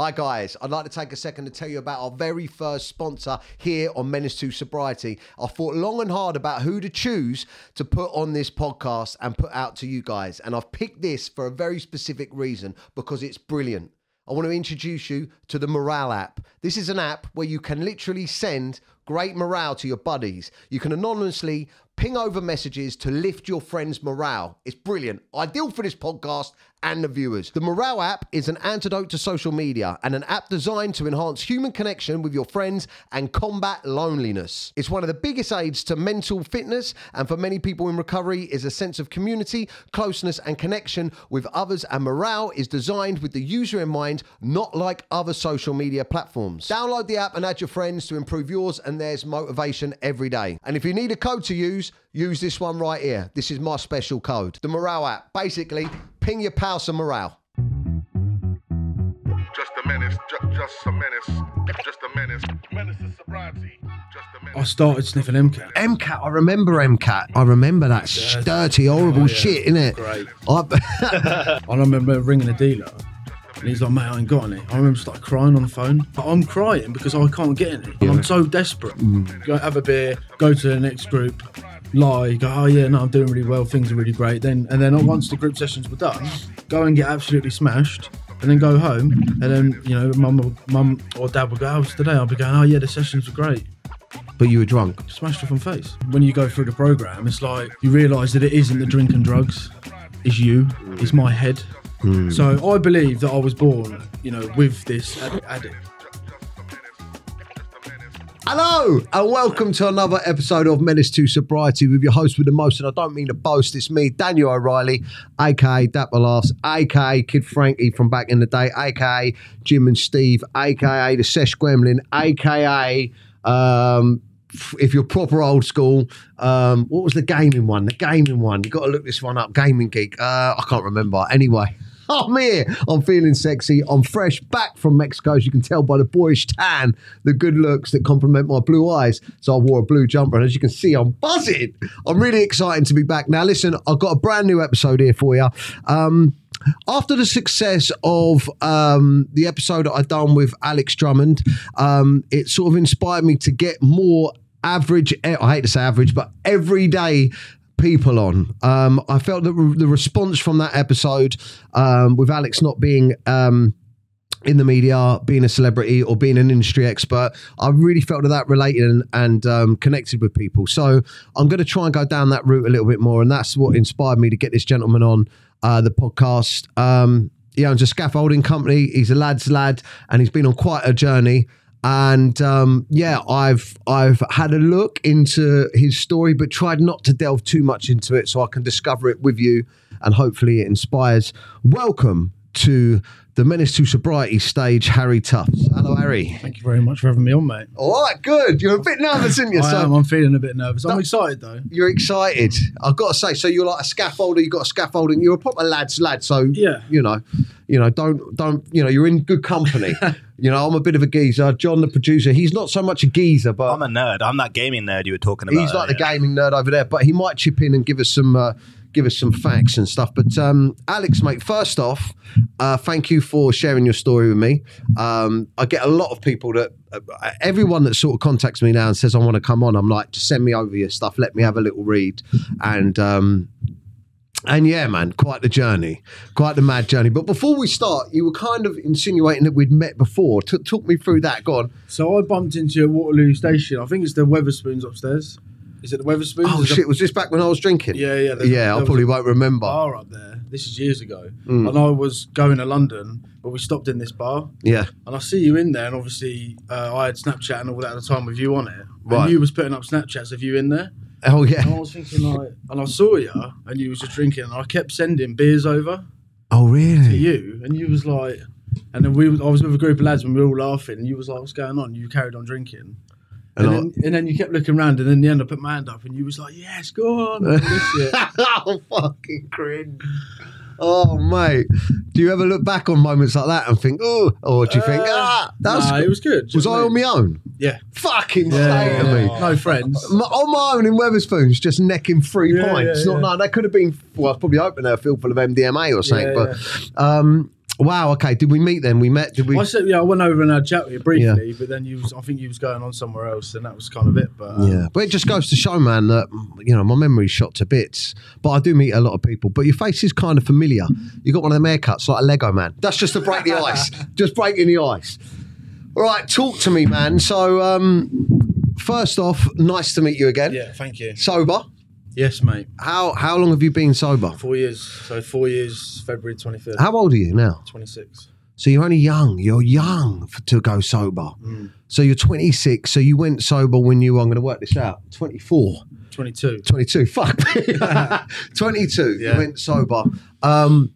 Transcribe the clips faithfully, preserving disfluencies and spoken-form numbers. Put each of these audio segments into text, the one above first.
Hi guys, I'd like to take a second to tell you about our very first sponsor here on Menace to Sobriety. I thought long and hard about who to choose to put on this podcast and put out to you guys. And I've picked this for a very specific reason, because it's brilliant. I want to introduce you to the Morale app. This is an app where you can literally send great morale to your buddies. You can anonymously ping over messages to lift your friend's morale. It's brilliant. Ideal for this podcast and the viewers. The Morale app is an antidote to social media and an app designed to enhance human connection with your friends and combat loneliness. It's one of the biggest aids to mental fitness, and for many people in recovery is a sense of community, closeness and connection with others, and Morale is designed with the user in mind, not like other social media platforms. Download the app and add your friends to improve yours and theirs motivation every day. And if you need a code to use, use this one right here. This is my special code. The Morale app. Basically, ping your pals some morale. Just a menace. Ju just a menace. Just a menace. Menace to sobriety. Just a menace. I started sniffing MCAT. MCAT. I remember MCAT. I remember that dirty, dirty horrible oh, yeah. shit, innit? Great. I, I remember ringing a dealer. And he's like, mate, I ain't got any. I remember starting crying on the phone. But I'm crying because I can't get any. Yeah. I'm so desperate. Mm. Go have a beer, go to the next group, lie, go, oh yeah, no, I'm doing really well, things are really great. Then And then once the group sessions were done, go and get absolutely smashed, and then go home. And then, you know, mum or, mum or dad would go, oh, it's today. I'll be going, oh yeah, the sessions were great. But you were drunk. Smashed off on face. When you go through the programme, it's like, you realise that it isn't the drink and drugs. It's you, it's my head. Mm. So I believe that I was born, you know, with this ad addict. Hello and welcome to another episode of Menace to Sobriety with your host with the most, and I don't mean to boast, it's me, Daniel O'Reilly, aka Dapper Laughs, aka Kid Frankie from back in the day, aka Jim and Steve, aka the Sesh Gremlin, aka um, if you're proper old school, um, what was the gaming one? The gaming one. You've got to look this one up. Gaming Geek. Uh, I can't remember. Anyway. I'm here. I'm feeling sexy. I'm fresh back from Mexico, as you can tell by the boyish tan, the good looks that complement my blue eyes. So I wore a blue jumper, and as you can see, I'm buzzing. I'm really excited to be back. Now, listen, I've got a brand new episode here for you. Um, after the success of um, the episode that I've done with Alex Drummond, um, it sort of inspired me to get more average, I hate to say average, but everyday people on. Um, I felt that re the response from that episode, um, with Alex not being um, in the media, being a celebrity or being an industry expert, I really felt that that related and, and um, connected with people. So I'm going to try and go down that route a little bit more, and that's what inspired me to get this gentleman on uh, the podcast. Um, he owns a scaffolding company. He's a lad's lad, and he's been on quite a journey. And um, yeah, I've I've had a look into his story, but tried not to delve too much into it, so I can discover it with you, and hopefully it inspires. Welcome to the Menace to Sobriety stage, Harry Tuffs. Hello, Harry. Thank you very much for having me on, mate. All right, good. You're a bit nervous, aren't you? I so am. I'm feeling a bit nervous. I'm excited, though. You're excited. I've got to say, so you're like a scaffolder. You've got a scaffolding. You're a proper lad's lad, so, yeah. you know, you know, don't, don't, you know, you're in good company. You know, I'm a bit of a geezer. John, the producer, he's not so much a geezer, but... I'm a nerd. I'm that gaming nerd you were talking about. He's like the gaming nerd over there, but he might chip in and give us some... Uh, give us some facts and stuff. But um, Alex, mate, first off, uh, thank you for sharing your story with me. Um, I get a lot of people that, uh, everyone that sort of contacts me now and says, I want to come on, I'm like, just send me over your stuff, let me have a little read. And, um, and yeah, man, quite the journey, quite the mad journey. But before we start, you were kind of insinuating that we'd met before. T talk me through that, go on. So I bumped into a Waterloo station, I think it's the Weatherspoons upstairs. Is it the Weatherspoons? Oh, shit, was this back when I was drinking? Yeah, yeah. There, yeah, there I probably won't remember. Bar up there. This is years ago. Mm. And I was going to London, but we stopped in this bar. Yeah. And I see you in there, and obviously uh, I had Snapchat and all that at the time with you on it. Right. And you was putting up Snapchats of you in there. Oh, yeah. And I was thinking, like, and I saw you, and you was just drinking, and I kept sending beers over. Oh, really? To you. And you was like, and then we, I was with a group of lads, and we were all laughing, and you was like, what's going on? You carried on drinking. And, and, then, and then you kept looking around, and in the end I put my hand up, and you was like, yes, go on. Oh, fucking cringe. Oh, mate. Do you ever look back on moments like that and think, oh, or do you uh, think, ah, that was, nah, it was good. Was I me. on my own? Yeah. Fucking yeah, stay yeah, to me. Yeah. No friends. My, on my own in Weatherspoons, just necking three yeah, pints. Yeah, Not, yeah. No, they could have been, well, I was probably hoping they were filled full of M D M A or something, yeah, but... Yeah. Um, Wow. Okay. Did we meet then? We met. Did we? Well, I said, yeah, I went over and I chatted with you briefly, yeah. but then you was, I think you was going on somewhere else, and that was kind of it. But um, yeah, but it just goes to show, man, that you know my memory's shot to bits. But I do meet a lot of people. But your face is kind of familiar. You got one of them haircuts, like a Lego man. That's just to break the ice. Just breaking the ice. All right, talk to me, man. So, um, first off, nice to meet you again. Yeah, thank you. Sober. Yes, mate. How how long have you been sober? Four years. So four years, February twenty-third. How old are you now? twenty-six. So you're only young. You're young for, to go sober. Mm. So you're twenty-six. So you went sober when you were, I'm going to work this out, twenty-four. twenty-two. twenty-two. Fuck. twenty-two. Yeah. You went sober. Um,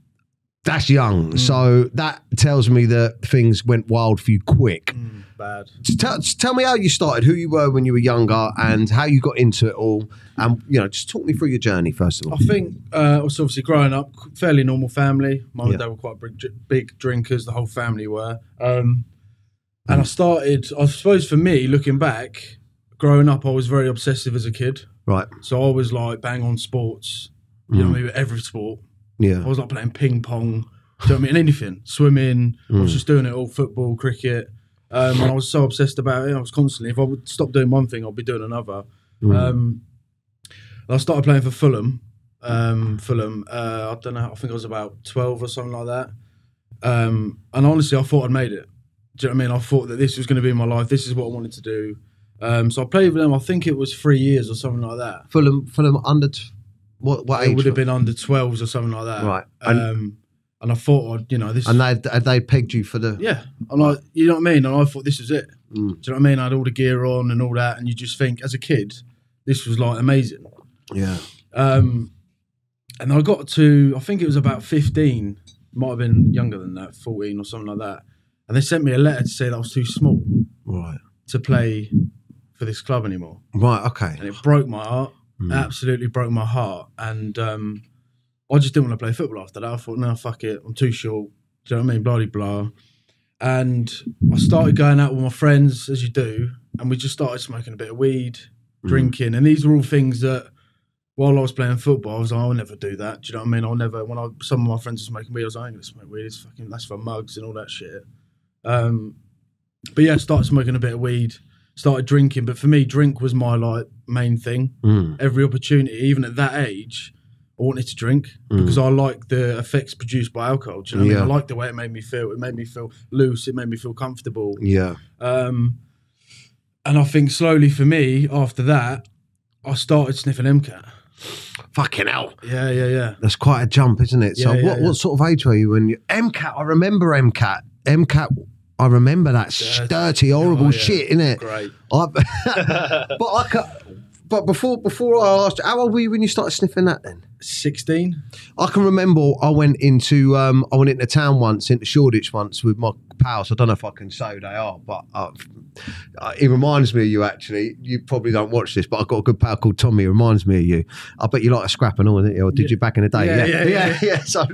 that's young. Mm. So that tells me that things went wild for you quick. Mm, bad. So tell, tell me how you started, who you were when you were younger and how you got into it all. And, you know, just talk me through your journey, first of all. I think, uh, was obviously growing up, fairly normal family. Mum yeah. and dad were quite big, big drinkers. The whole family were. Um, and I started, I suppose for me, looking back, growing up, I was very obsessive as a kid. Right. So I was like bang on sports, you mm. know what I mean, every sport. Yeah. I was like playing ping pong, do you know what I mean? Anything, swimming, mm. I was just doing it all, football, cricket. Um, and I was so obsessed about it. I was constantly, if I would stop doing one thing, I'd be doing another. Mm. Um, I started playing for Fulham. Um, Fulham, uh, I don't know, I think I was about twelve or something like that. Um, and honestly, I thought I'd made it. Do you know what I mean? I thought that this was going to be my life. This is what I wanted to do. Um, so I played with them, I think it was three years or something like that. Fulham, Fulham under... T- What, what it would have been under twelves or something like that. Right. And, um, and I thought, I'd, you know, this... And they had they pegged you for the... Yeah. And I, you know what I mean? And I thought, this is it. Mm. Do you know what I mean? I had all the gear on and all that. And you just think, as a kid, this was, like, amazing. Yeah. Um, and I got to, I think it was about fifteen. Might have been younger than that, fourteen or something like that. And they sent me a letter to say that I was too small. Right. To play for this club anymore. Right, okay. And it broke my heart. Mm. Absolutely broke my heart, and um, I just didn't want to play football after that. I thought, no, fuck it, I'm too short. Do you know what I mean? Blah blah. And I started going out with my friends, as you do, and we just started smoking a bit of weed, mm. drinking, and these were all things that, while I was playing football, I was like, I'll never do that. Do you know what I mean? I'll never. When I, some of my friends are smoking weed, I was like, I ain't gonna smoke weed. It's fucking that's for mugs and all that shit. Um, but yeah, I started smoking a bit of weed. Started drinking, but for me, drink was my like main thing. Mm. Every opportunity, even at that age, I wanted to drink mm. because I liked the effects produced by alcohol. Do you know what yeah. I mean? I liked the way it made me feel. It made me feel loose. It made me feel comfortable. Yeah. Um, and I think slowly for me, after that, I started sniffing MCAT. Fucking hell. Yeah, yeah, yeah. That's quite a jump, isn't it? Yeah, so, yeah, what, yeah. what sort of age were you when you MCAT? I remember MCAT. MCAT. I remember that dirty, dirty horrible oh, yeah. shit, innit? Great. I, but I can, but before before I asked, how old were you when you started sniffing that then? Sixteen. I can remember I went into um, I went into town once, into Shoreditch once with my pals. I don't know if I can say who they are, but uh, it reminds me of you actually. You probably don't watch this, but I've got a good pal called Tommy. He reminds me of you. I bet you like a scrap and all, didn't you? Or did yeah. you back in the day? Yeah, yeah, yeah. yeah, yeah. yeah. So,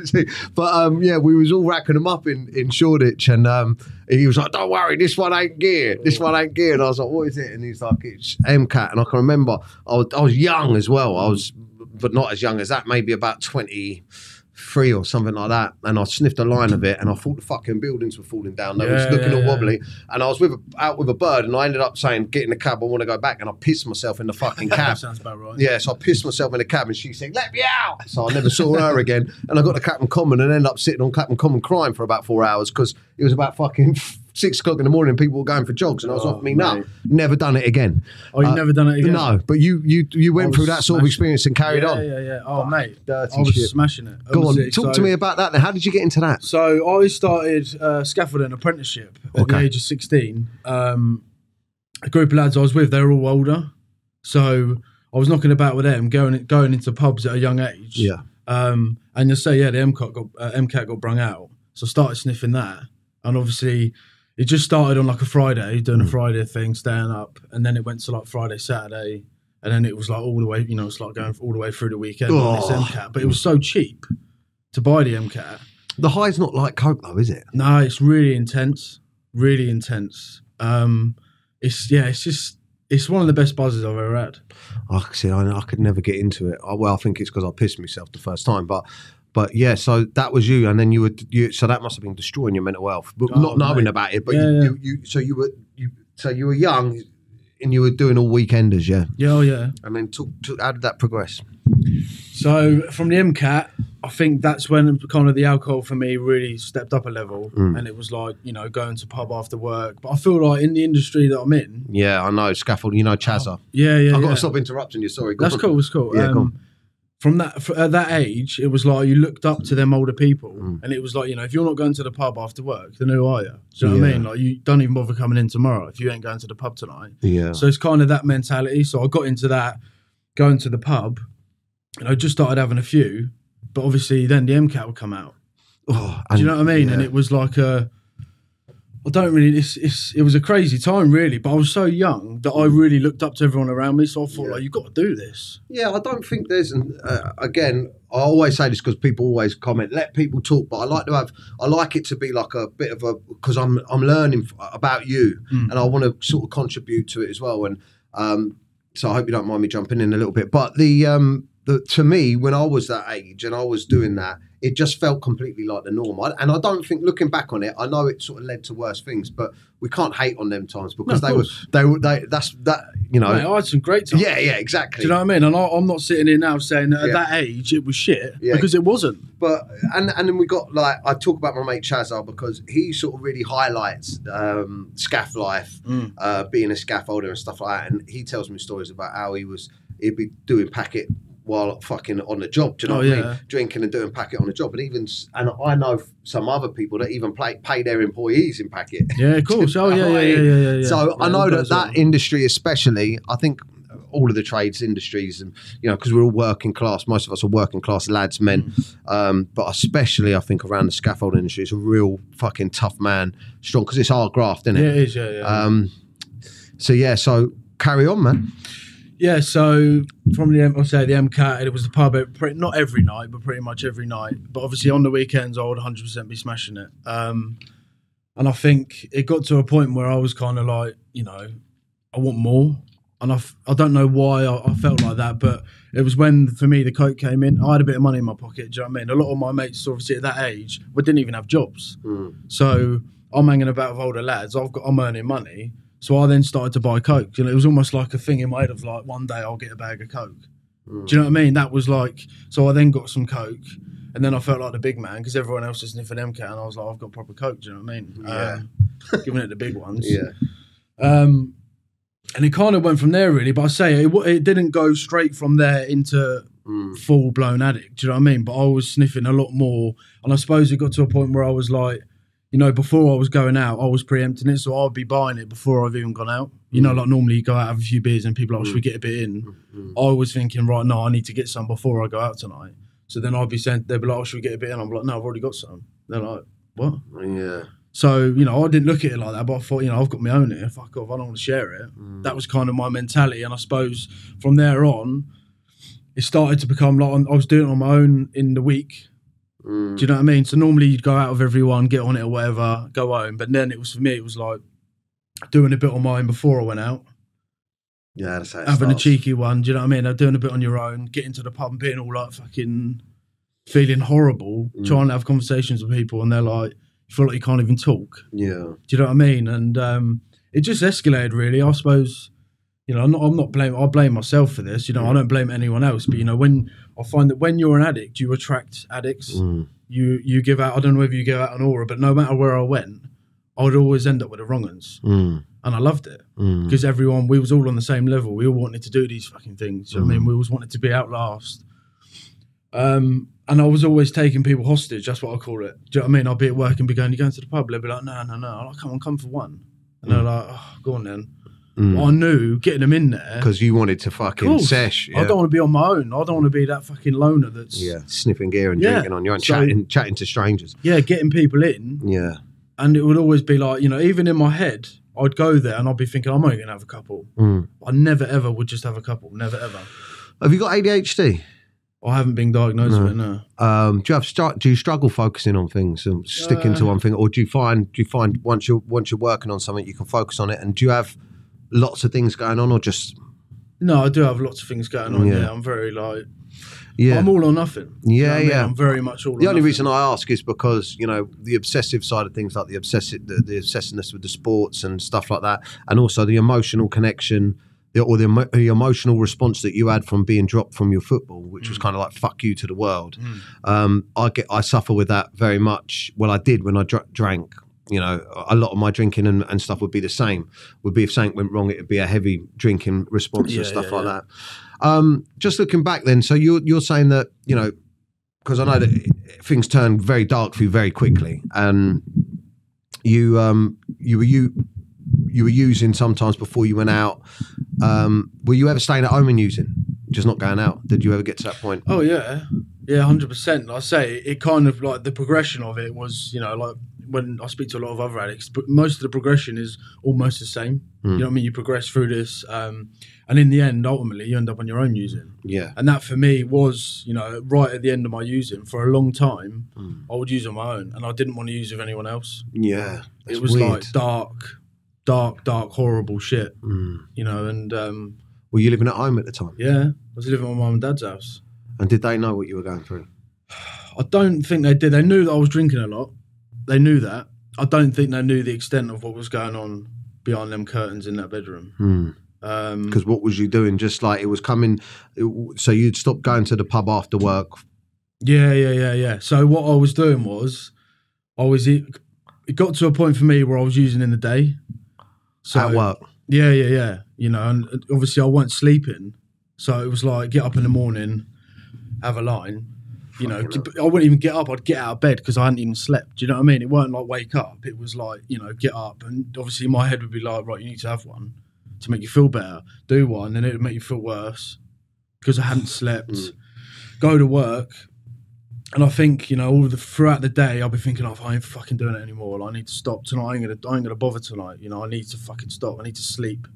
but um, yeah, we was all racking them up in, in Shoreditch and... Um, he was like, don't worry, this one ain't gear. This one ain't gear. And I was like, what is it? And he's like, it's MCAT. And I can remember I was, I was young as well. I was, but not as young as that, maybe about twenty-three or something like that. And I sniffed a line of it and I thought the fucking buildings were falling down. They yeah, was looking yeah, all wobbly. Yeah. And I was with a, out with a bird and I ended up saying, get in the cab, I want to go back. And I pissed myself in the fucking cab. Sounds about right. Yeah, so I pissed myself in the cab and she said, let me out. So I never saw her again. And I got to Clapton Common and ended up sitting on Clapton Common crying for about four hours because it was about fucking six o'clock in the morning. People were going for jogs, and I was oh, off me nut. Never done it again. Oh, you've uh, never done it again? No, but you you you went through that sort of experience and carried yeah, on. Yeah, yeah, yeah. Oh, but mate, dirty I was shit. Smashing it. Go on, it, talk so, to me about that. Then, how did you get into that? So I started uh, scaffolding apprenticeship at okay. the age of sixteen. Um, a group of lads I was with, they were all older, so I was knocking about with them, going going into pubs at a young age. Yeah. Um, and you say, yeah, the MCAT got uh, MCAT got brung out, so I started sniffing that, and obviously. It just started on like a Friday, doing a Friday thing, staying up, and then it went to like Friday, Saturday, and then it was like all the way, you know, it's like going all the way through the weekend oh. on this MCAT. But it was so cheap to buy the MCAT. The high's not like coke though, is it? No, it's really intense, really intense. Um, it's yeah, it's just it's one of the best buzzes I've ever had. I see, I, I could never get into it. I, well, I think it's because I pissed myself the first time, but. But yeah, so that was you, and then you were you, so that must have been destroying your mental health, but oh, not knowing mate. about it. But yeah, you, yeah. you, you, so you were you, so you were young, and you were doing all weekenders, yeah. Yeah, oh, yeah. And then took, took, how did that progress? So from the MCAT, I think that's when kind of the alcohol for me really stepped up a level, mm. and it was like, you know, going to pub after work. But I feel like in the industry that I'm in, yeah, I know scaffolding, you know, Chazza. Oh, yeah, yeah. I've got yeah. to stop interrupting you. Sorry, go that's on. cool. That's cool. Yeah, um, go on. From that, at that age, it was like you looked up to them older people, mm. and it was like, you know, if you're not going to the pub after work, then who are you? Do you know yeah. what I mean? Like, you don't even bother coming in tomorrow if you ain't going to the pub tonight. Yeah. So it's kind of that mentality. So I got into that, going to the pub, and I just started having a few, but obviously then the MCAT would come out. Oh, do you know what I mean? Yeah. And it was like a, I don't really, it's, it's, it was a crazy time really, but I was so young that I really looked up to everyone around me. So I thought, yeah. like, you've got to do this. Yeah, I don't think there's, an, uh, again, I always say this because people always comment, let people talk, but I like to have, I like it to be like a bit of a, because I'm, I'm learning about you mm. and I want to sort of contribute to it as well. And um, so I hope you don't mind me jumping in a little bit. But the, um, the to me, when I was that age and I was doing that, it just felt completely like the norm. I, and I don't think, looking back on it, I know it sort of led to worse things, but we can't hate on them times because no, they, were, they were, they were, that's, that, you know. Mate, I had some great times. Yeah, yeah, exactly. Do you know what I mean? And I, I'm not sitting here now saying that yeah. at that age it was shit yeah. because it wasn't. But, and, and then we got like, I talk about my mate Chazza because he sort of really highlights um, scaff life, mm. uh, being a scaffolder and stuff like that. And he tells me stories about how he was, he'd be doing packet while fucking on the job, do you know oh, what yeah. I mean? Drinking and doing packet on the job. And even, and I know some other people that even play, pay their employees in packet. Yeah, of course. Oh, yeah, yeah, yeah, yeah, yeah. So yeah, I know that that industry especially, I think all of the trades industries, and you know, because we're all working class, most of us are working class lads, men, um, but especially I think around the scaffolding industry, it's a real fucking tough man, strong, because it's hard graft, isn't it? Yeah, it is, yeah, yeah. Um, so yeah, so carry on, man. Yeah, so from the I'll say the MCAT, it was the pub, not every night, but pretty much every night. But obviously on the weekends, I would one hundred percent be smashing it. Um, and I think it got to a point where I was kind of like, you know, I want more. And I, I don't know why I, I felt like that, but it was when, for me, the coke came in. I had a bit of money in my pocket, do you know what I mean? A lot of my mates, obviously at that age, we didn't even have jobs. Mm. So I'm hanging about with older lads. I've got, I'm earning money. So I then started to buy coke. You know, it was almost like a thing in my head of like, one day I'll get a bag of coke. Mm. Do you know what I mean? That was like, so I then got some coke, and then I felt like the big man because everyone else is sniffing MCAT, and I was like, I've got proper coke. Do you know what I mean? Yeah, uh, giving it the big ones. Yeah. Um, and it kind of went from there really, but I say it, it didn't go straight from there into mm. full blown addict. Do you know what I mean? But I was sniffing a lot more, and I suppose it got to a point where I was like, you know, before I was going out, I was preempting it, so I'd be buying it before I've even gone out. You know, like normally you go out, have a few beers, and people are like, mm. should we get a bit in? Mm-hmm. I was thinking, right, no, I need to get some before I go out tonight. So then I'd be saying, they'd be like, oh, should we get a bit in? I'm like, no, I've already got some. They're like, what? Yeah. So, you know, I didn't look at it like that, but I thought, you know, I've got my own here, fuck off, I don't want to share it. Mm. That was kind of my mentality, and I suppose from there on, it started to become like, I was doing it on my own in the week. Mm. Do you know what I mean? So normally you'd go out with everyone, get on it or whatever, go home. But then it was, for me, it was like doing a bit on mine before I went out. Yeah, that's how it Having starts. A cheeky one, do you know what I mean? Or doing a bit on your own, getting to the pub and being all like fucking feeling horrible, mm. trying to have conversations with people, and they're like, you feel like you can't even talk. Yeah. Do you know what I mean? And um, it just escalated really, I suppose. You know, I'm not, I'm not blame. I blame myself for this. You know, I don't blame anyone else. But you know, when I find that when you're an addict, you attract addicts. Mm. You you give out. I don't know whether you give out an aura, but no matter where I went, I would always end up with the wrong ones. Mm. And I loved it because mm. everyone, we was all on the same level. We all wanted to do these fucking things. You mm. know what I mean, we always wanted to be outlast. Um, and I was always taking people hostage. That's what I call it. Do you know what I mean? I'll be at work and be going, "You going to the pub?" They'll be like, "No, no, no." I'm like, "Come on, come for one." And mm. they're like, "Oh, go on then." Mm. I knew getting them in there because you wanted to fucking sesh. Yeah. I don't want to be on my own. I don't want to be that fucking loner that's yeah sniffing gear and yeah. drinking on your own, so, chatting, chatting to strangers. Yeah, getting people in. Yeah, and it would always be like, you know, even in my head, I'd go there and I'd be thinking, I'm only going to have a couple. Mm. I never ever would just have a couple. Never ever. Have you got A D H D? I haven't been diagnosed no. with it. No. Um, do you have start? Do you struggle focusing on things and sticking uh, to one thing, or do you find do you find once you once you're working on something, you can focus on it? And do you have lots of things going on, or just? No, I do have lots of things going on. Yeah, yeah. I'm very like Yeah. I'm all or nothing. Yeah, you know yeah. I mean? I'm very much all or nothing. The only reason I ask is because, you know, the obsessive side of things, like the obsessive, the, the obsessiveness with the sports and stuff like that, and also the emotional connection the, or the, emo the emotional response that you had from being dropped from your football, which mm. was kind of like, fuck you to the world. Mm. Um, I get, I suffer with that very much. Well, I did when I dr drank. You know, a lot of my drinking and, and stuff would be the same. Would be if something went wrong, it would be a heavy drinking response yeah, and stuff yeah, like yeah. that. Um, just looking back then, so you're, you're saying that, you know, because I know that things turned very dark for you very quickly, and you um, you were you you were using sometimes before you went out. Um, were you ever staying at home and using, just not going out? Did you ever get to that point? Oh yeah, yeah, one hundred percent. I say it kind of like the progression of it was, you know, like. When I speak to a lot of other addicts, but most of the progression is almost the same. Mm. You know what I mean? You progress through this, um, and in the end, ultimately, you end up on your own using. Yeah. And that for me was, you know, right at the end of my using for a long time, mm. I would use on my own, and I didn't want to use with anyone else. Yeah. It was weird. Like dark, dark, dark, horrible shit. Mm. You know, and um, were you living at home at the time? Yeah, I was living at my mum and dad's house. And did they know what you were going through? I don't think they did. They knew that I was drinking a lot. They knew that. I don't think they knew the extent of what was going on behind them curtains in that bedroom. Because hmm. um, what was you doing? Just like it was coming. It, so you'd stop going to the pub after work. Yeah, yeah, yeah, yeah. So what I was doing was, I was it, it got to a point for me where I was using in the day. So, at work. Yeah, yeah, yeah. You know, and obviously I wasn't sleeping, so it was like get up in the morning, have a line. You know, I wouldn't even get up. I'd get out of bed because I hadn't even slept. Do you know what I mean? It weren't like wake up. It was like, you know, get up. And obviously my head would be like, right, you need to have one to make you feel better. Do one, and it would make you feel worse because I hadn't slept. Mm. Go to work. And I think, you know, all the throughout the day, I'll be thinking, oh, I ain't fucking doing it anymore. Like, I need to stop tonight. I ain't gonna, I ain't gonna bother tonight. You know, I need to fucking stop. I need to sleep.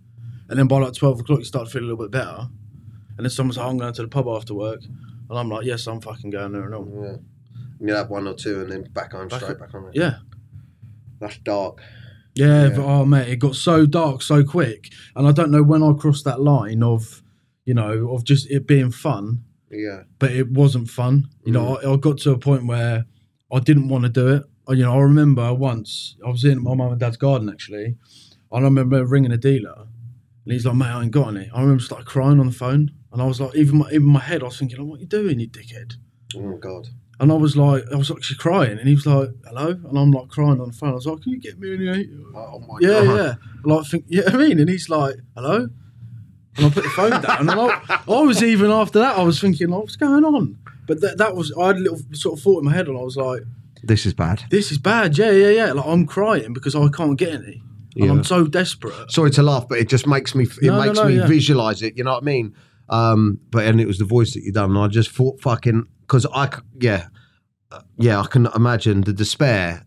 And then by like twelve o'clock, you start to feel a little bit better. And then someone's like, oh, I'm going to the pub after work. And I'm like, yes, I'm fucking going there and all. Yeah. And you'll have one or two and then back home, back straight back home. Yeah. That's dark. Yeah, yeah, but oh, mate, it got so dark so quick. And I don't know when I crossed that line of, you know, of just it being fun. Yeah. But it wasn't fun. You mm. know, I, I got to a point where I didn't want to do it. I, you know, I remember once, I was in my mum and dad's garden, actually. And I remember ringing a dealer. And he's like, mate, I ain't got any. I remember starting crying on the phone. And I was like, even my, even my head, I was thinking, oh, what are you doing, you dickhead? Oh, my God. And I was like, I was actually crying. And he was like, hello? And I'm like crying on the phone. I was like, can you get me any? Oh, my yeah, God. Yeah, yeah. Like, think, yeah, I mean, and he's like, hello? And I put the phone down. And I, I was even after that, I was thinking, like, what's going on? But that, that was, I had a little sort of thought in my head. And I was like, this is bad. This is bad. Yeah, yeah, yeah. Like, I'm crying because I can't get any. Yeah. And I'm so desperate. Sorry to laugh, but it just makes me, it no, makes no, no, me yeah. visualize it. You know what I mean? Um, but and it was the voice that you done, and I just thought, fucking, because I, yeah, yeah, I can imagine the despair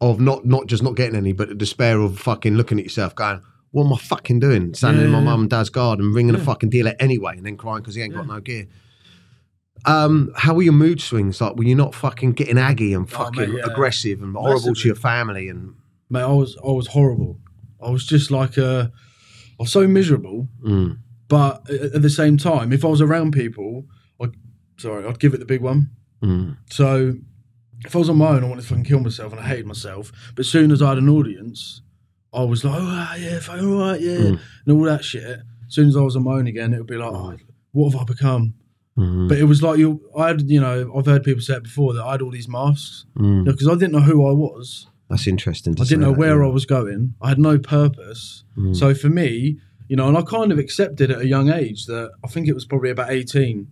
of not not just not getting any, but the despair of fucking looking at yourself, going, "What am I fucking doing? Standing yeah, in my yeah. mum and dad's garden, ringing yeah. a fucking dealer anyway, and then crying because he ain't yeah. got no gear." Um, how were your mood swings? Like, were you not fucking getting aggy and fucking oh, mate, yeah. aggressive and horrible Massively. to your family? And mate, I was I was horrible. I was just like a, I was so miserable. Mm. But at the same time, if I was around people, I'd, sorry, I'd give it the big one. Mm. So if I was on my own, I wanted to fucking kill myself and I hated myself. But as soon as I had an audience, I was like, oh, yeah, fucking all right, yeah, mm. and all that shit. As soon as I was on my own again, it would be like, oh, what have I become? Mm. But it was like, you, I had, you know, I've heard people say it before that I had all these masks because mm. I didn't know who I was. That's interesting. To I didn't know that, where yeah. I was going. I had no purpose. Mm. So for me, you know, and I kind of accepted at a young age that I think it was probably about eighteen,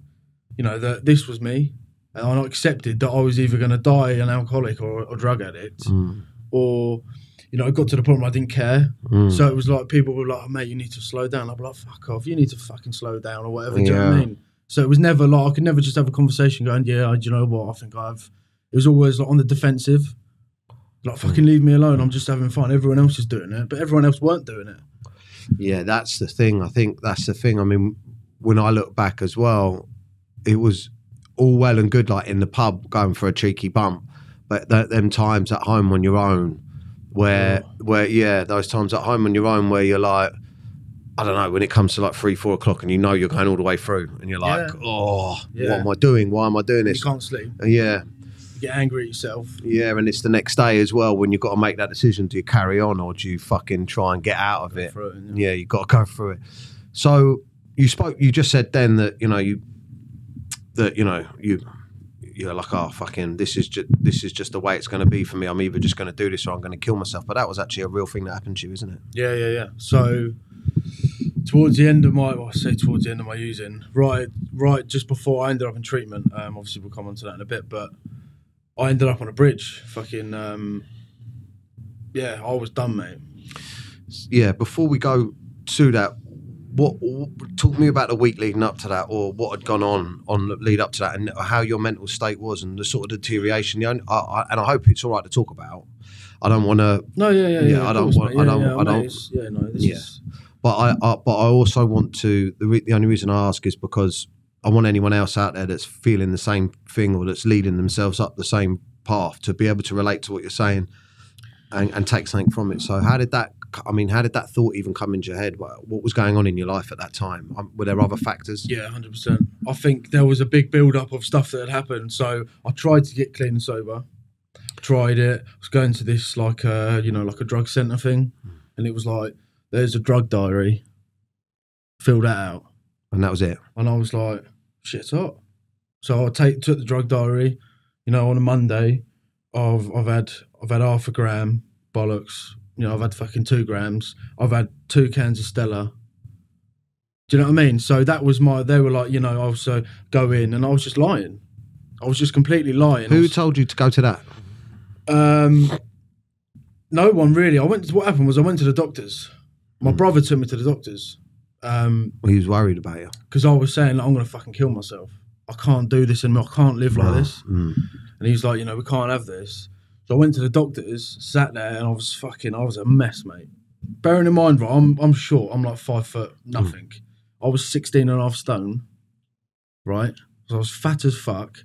you know, that this was me. And I accepted that I was either going to die an alcoholic or a drug addict mm. or, you know, it got to the point where I didn't care. Mm. So it was like people were like, oh, mate, you need to slow down. I'd be like, fuck off, you need to fucking slow down or whatever. Yeah. Do you know what I mean? So it was never like, I could never just have a conversation going, yeah, do you know what? I think I've, it was always like on the defensive. Like, fucking leave me alone. I'm just having fun. Everyone else is doing it, but everyone else weren't doing it. Yeah, that's the thing. I think that's the thing. I mean, when I look back as well, it was all well and good, like in the pub going for a cheeky bump, but th them times at home on your own, where yeah. where yeah, those times at home on your own where you're like, I don't know, when it comes to like three, four o'clock and you know you're going all the way through and you're like, yeah. oh, yeah. what am I doing? Why am I doing this? You can't sleep. Yeah. You get angry at yourself. Yeah, and it's the next day as well when you've got to make that decision. Do you carry on or do you fucking try and get out of go it? it yeah. yeah, you've got to go through it. So you spoke, you just said then that, you know, you, that, you know, you, you're like, oh, fucking, this is just, this is just the way it's going to be for me. I'm either just going to do this or I'm going to kill myself. But that was actually a real thing that happened to you, isn't it? Yeah, yeah, yeah. So... Towards the end of my, well, I say towards the end of my using, right, right, just before I ended up in treatment, um, obviously we'll come on to that in a bit, but I ended up on a bridge, fucking, um, yeah, I was done, mate. Yeah, before we go to that, what, talk to me about the week leading up to that, or what had gone on on the lead up to that, and how your mental state was, and the sort of deterioration. And I, and I hope it's all right to talk about. I don't want to. No, yeah, yeah, yeah. yeah I don't want. Yeah, I don't. Yeah, I don't. Mate, yeah, no, this yeah. is. But I, I, but I also want to. The, re, the only reason I ask is because I want anyone else out there that's feeling the same thing or that's leading themselves up the same path to be able to relate to what you're saying, and, and take something from it. So how did that? I mean, how did that thought even come into your head? What, what was going on in your life at that time? Um, were there other factors? Yeah, one hundred percent. I think there was a big build-up of stuff that had happened. So I tried to get clean and sober. Tried it. I was going to this like a, you know, like a drug centre thing, and it was like, there's a drug diary, fill that out. And that was it? And I was like, shit's hot. So I take, took the drug diary, you know, on a Monday, I've, I've had I've had half a gram, bollocks, you know, I've had fucking two grams, I've had two cans of Stella. Do you know what I mean? So that was my, they were like, you know, I also go in and I was just lying. I was just completely lying. Who was, told you to go to that? Um, no one really. I went to, what happened was I went to the doctors. My brother took me to the doctors. Um, well, he was worried about you. Because I was saying, like, I'm going to fucking kill myself. I can't do this and I can't live like no. this. Mm. And he was like, you know, we can't have this. So I went to the doctors, sat there, and I was fucking, I was a mess, mate. Bearing in mind, right, I'm, I'm short. I'm like five foot nothing. Mm. I was sixteen and a half stone, right? So I was fat as fuck.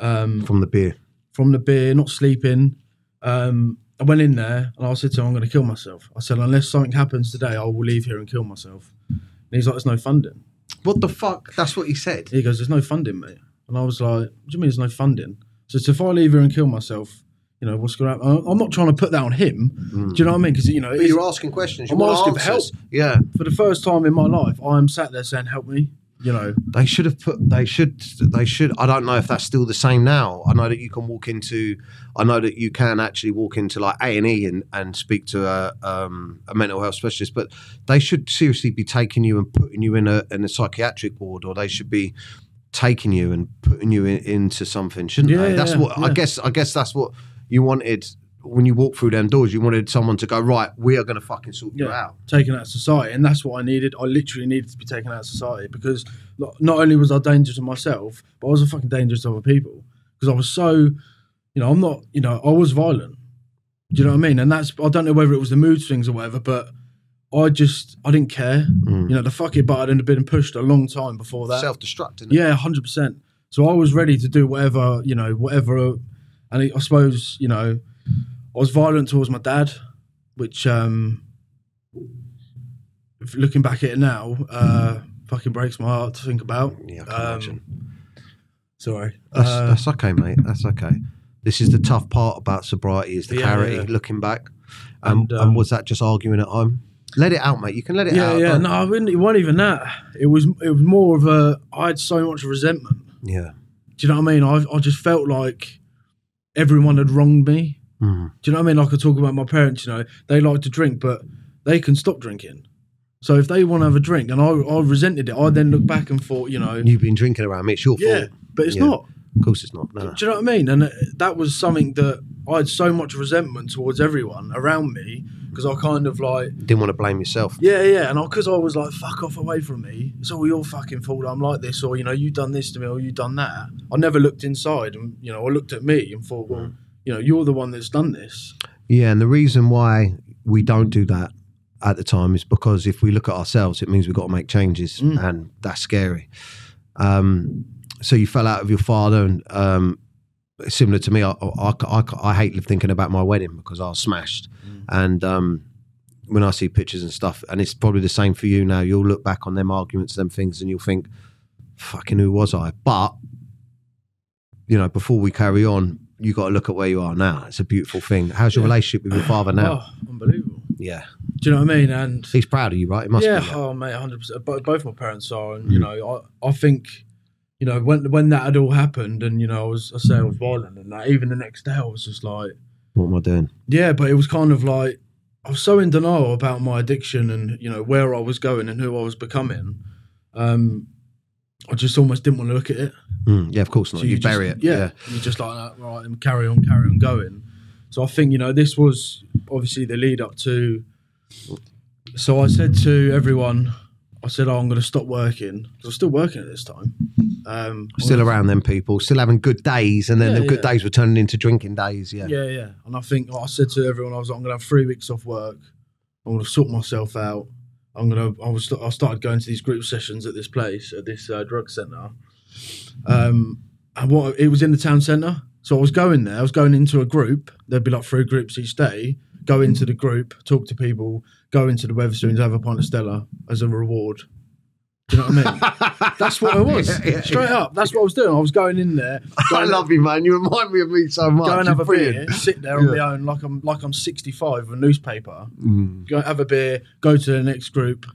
Um, from the beer. From the beer, not sleeping. Um... I went in there and I said to him, I'm going to kill myself. I said, unless something happens today, I will leave here and kill myself. And he's like, there's no funding. What the fuck? That's what he said. He goes, there's no funding, mate. And I was like, what do you mean there's no funding? So, so if I leave here and kill myself, you know, what's going to happen? I'm not trying to put that on him. Mm. Do you know what I mean? Because, you know, but you're asking questions. You I'm asking for help. Yeah. For the first time in my life, I'm sat there saying, help me. You know, they should have put, they should, they should, I don't know if that's still the same now. I know that you can walk into, I know that you can actually walk into like A and E and, and speak to a, um, a mental health specialist, but they should seriously be taking you and putting you in a, in a psychiatric ward, or they should be taking you and putting you in, into something, shouldn't yeah, they? That's yeah, what, yeah. I guess, I guess that's what you wanted when you walked through them doors. You wanted someone to go, right, we are going to fucking sort yeah, you out. Taken out of society. And that's what I needed. I literally needed to be taken out of society, because not only was I dangerous to myself, but I was a fucking dangerous to other people, because I was so, you know, I'm not, you know, I was violent. Do you know what I mean? And that's, I don't know whether it was the mood swings or whatever, but I just, I didn't care. Mm. You know, the fuck it button had been pushed a long time before that. Self-destructing. Yeah, one hundred percent. So I was ready to do whatever, you know, whatever. And I suppose, you know, I was violent towards my dad, which, um, looking back at it now, uh, fucking breaks my heart to think about. Yeah, I can um, imagine. Sorry. That's, uh, that's okay, mate. That's okay. This is the tough part about sobriety, is the yeah, clarity, yeah. looking back. Um, and, um, and was that just arguing at home? Let it out, mate. You can let it yeah, out. Yeah, yeah. No, I mean, it wasn't even that. It was, it was more of a, I had so much resentment. Yeah. Do you know what I mean? I, I just felt like everyone had wronged me. Mm. Do you know what I mean? Like I talk about my parents, you know, they like to drink, but they can stop drinking. So if they want to have a drink, and I, I resented it, I then look back and thought, you know. You've been drinking around me, it's your yeah, fault. Yeah, but it's yeah. not. Of course it's not. No. Do you know what I mean? And that was something that I had so much resentment towards everyone around me, because I kind of like. Didn't want to blame yourself. Yeah, yeah. And because I, I was like, fuck off away from me. It's all your fucking fault I'm like this, or, you know, you done this to me, or you done that. I never looked inside, and, you know, I looked at me and thought, well. Mm. You know, you're the one that's done this. Yeah, and the reason why we don't do that at the time is because if we look at ourselves, it means we've got to make changes, mm. and that's scary. Um, so you fell out of your father, and um, similar to me, I, I, I, I hate thinking about my wedding because I was smashed. Mm. And um, when I see pictures and stuff, and it's probably the same for you now, you'll look back on them arguments, them things, and you'll think, fucking who was I? But, you know, before we carry on, you got to look at where you are now. It's a beautiful thing. How's your yeah. relationship with your father now? Oh, unbelievable. Yeah. Do you know what I mean? And he's proud of you, right? It must yeah, be. Yeah, oh, mate, one hundred percent. Both, both my parents are. And, mm. you know, I, I think, you know, when when that had all happened and, you know, I was I say I was violent and that, even the next day I was just like, what am I doing? Yeah, but it was kind of like, I was so in denial about my addiction and, you know, where I was going and who I was becoming. Um, I just almost didn't want to look at it. Mm, yeah, of course not. So you, you bury just, it. Yeah, yeah. You're just like, that, right, and carry on, carry on going. So I think, you know, this was obviously the lead up to, so I said to everyone, I said, oh, I'm going to stop working. Because I was still working at this time. Um, still around them people, still having good days, and then yeah, the good yeah. days were turning into drinking days. Yeah, yeah, yeah. And I think like I said to everyone, I was like, I'm going to have three weeks off work. I'm going to sort myself out. I'm going to, I was, I started going to these group sessions at this place, at this uh, drug centre. Um, and what, it was in the town centre. So I was going there, I was going into a group. There'd be like three groups each day. Go into the group, talk to people, go into the Weatherspoons, have a pint of Stella as a reward. Do you know what I mean? That's what I was. Yeah, yeah, Straight yeah. up. That's what I was doing. I was going in there. Going I love up, you, man. You remind me of me so much. Go and have You're a brilliant. beer, sit there on yeah. my own like I'm like I'm sixty-five with a newspaper. Mm. Go have a beer, go to the next group,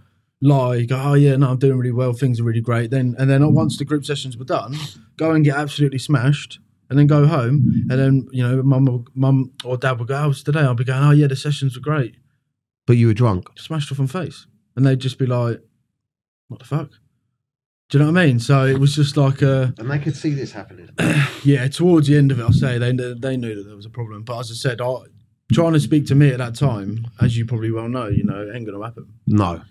lie, go, oh yeah, no, I'm doing really well, things are really great. Then and then mm. once the group sessions were done, go and get absolutely smashed. And then go home, and then, you know, mum or, mum or dad would go, oh, it's today. I'll be going, oh, yeah, the sessions were great. But you were drunk. Smashed off on face. And they'd just be like, what the fuck? Do you know what I mean? So it was just like a... And they could see this happening. Yeah, towards the end of it, I'll say, they, they knew that there was a problem. But as I said, I, trying to speak to me at that time, as you probably well know, you know, it ain't going to happen. No.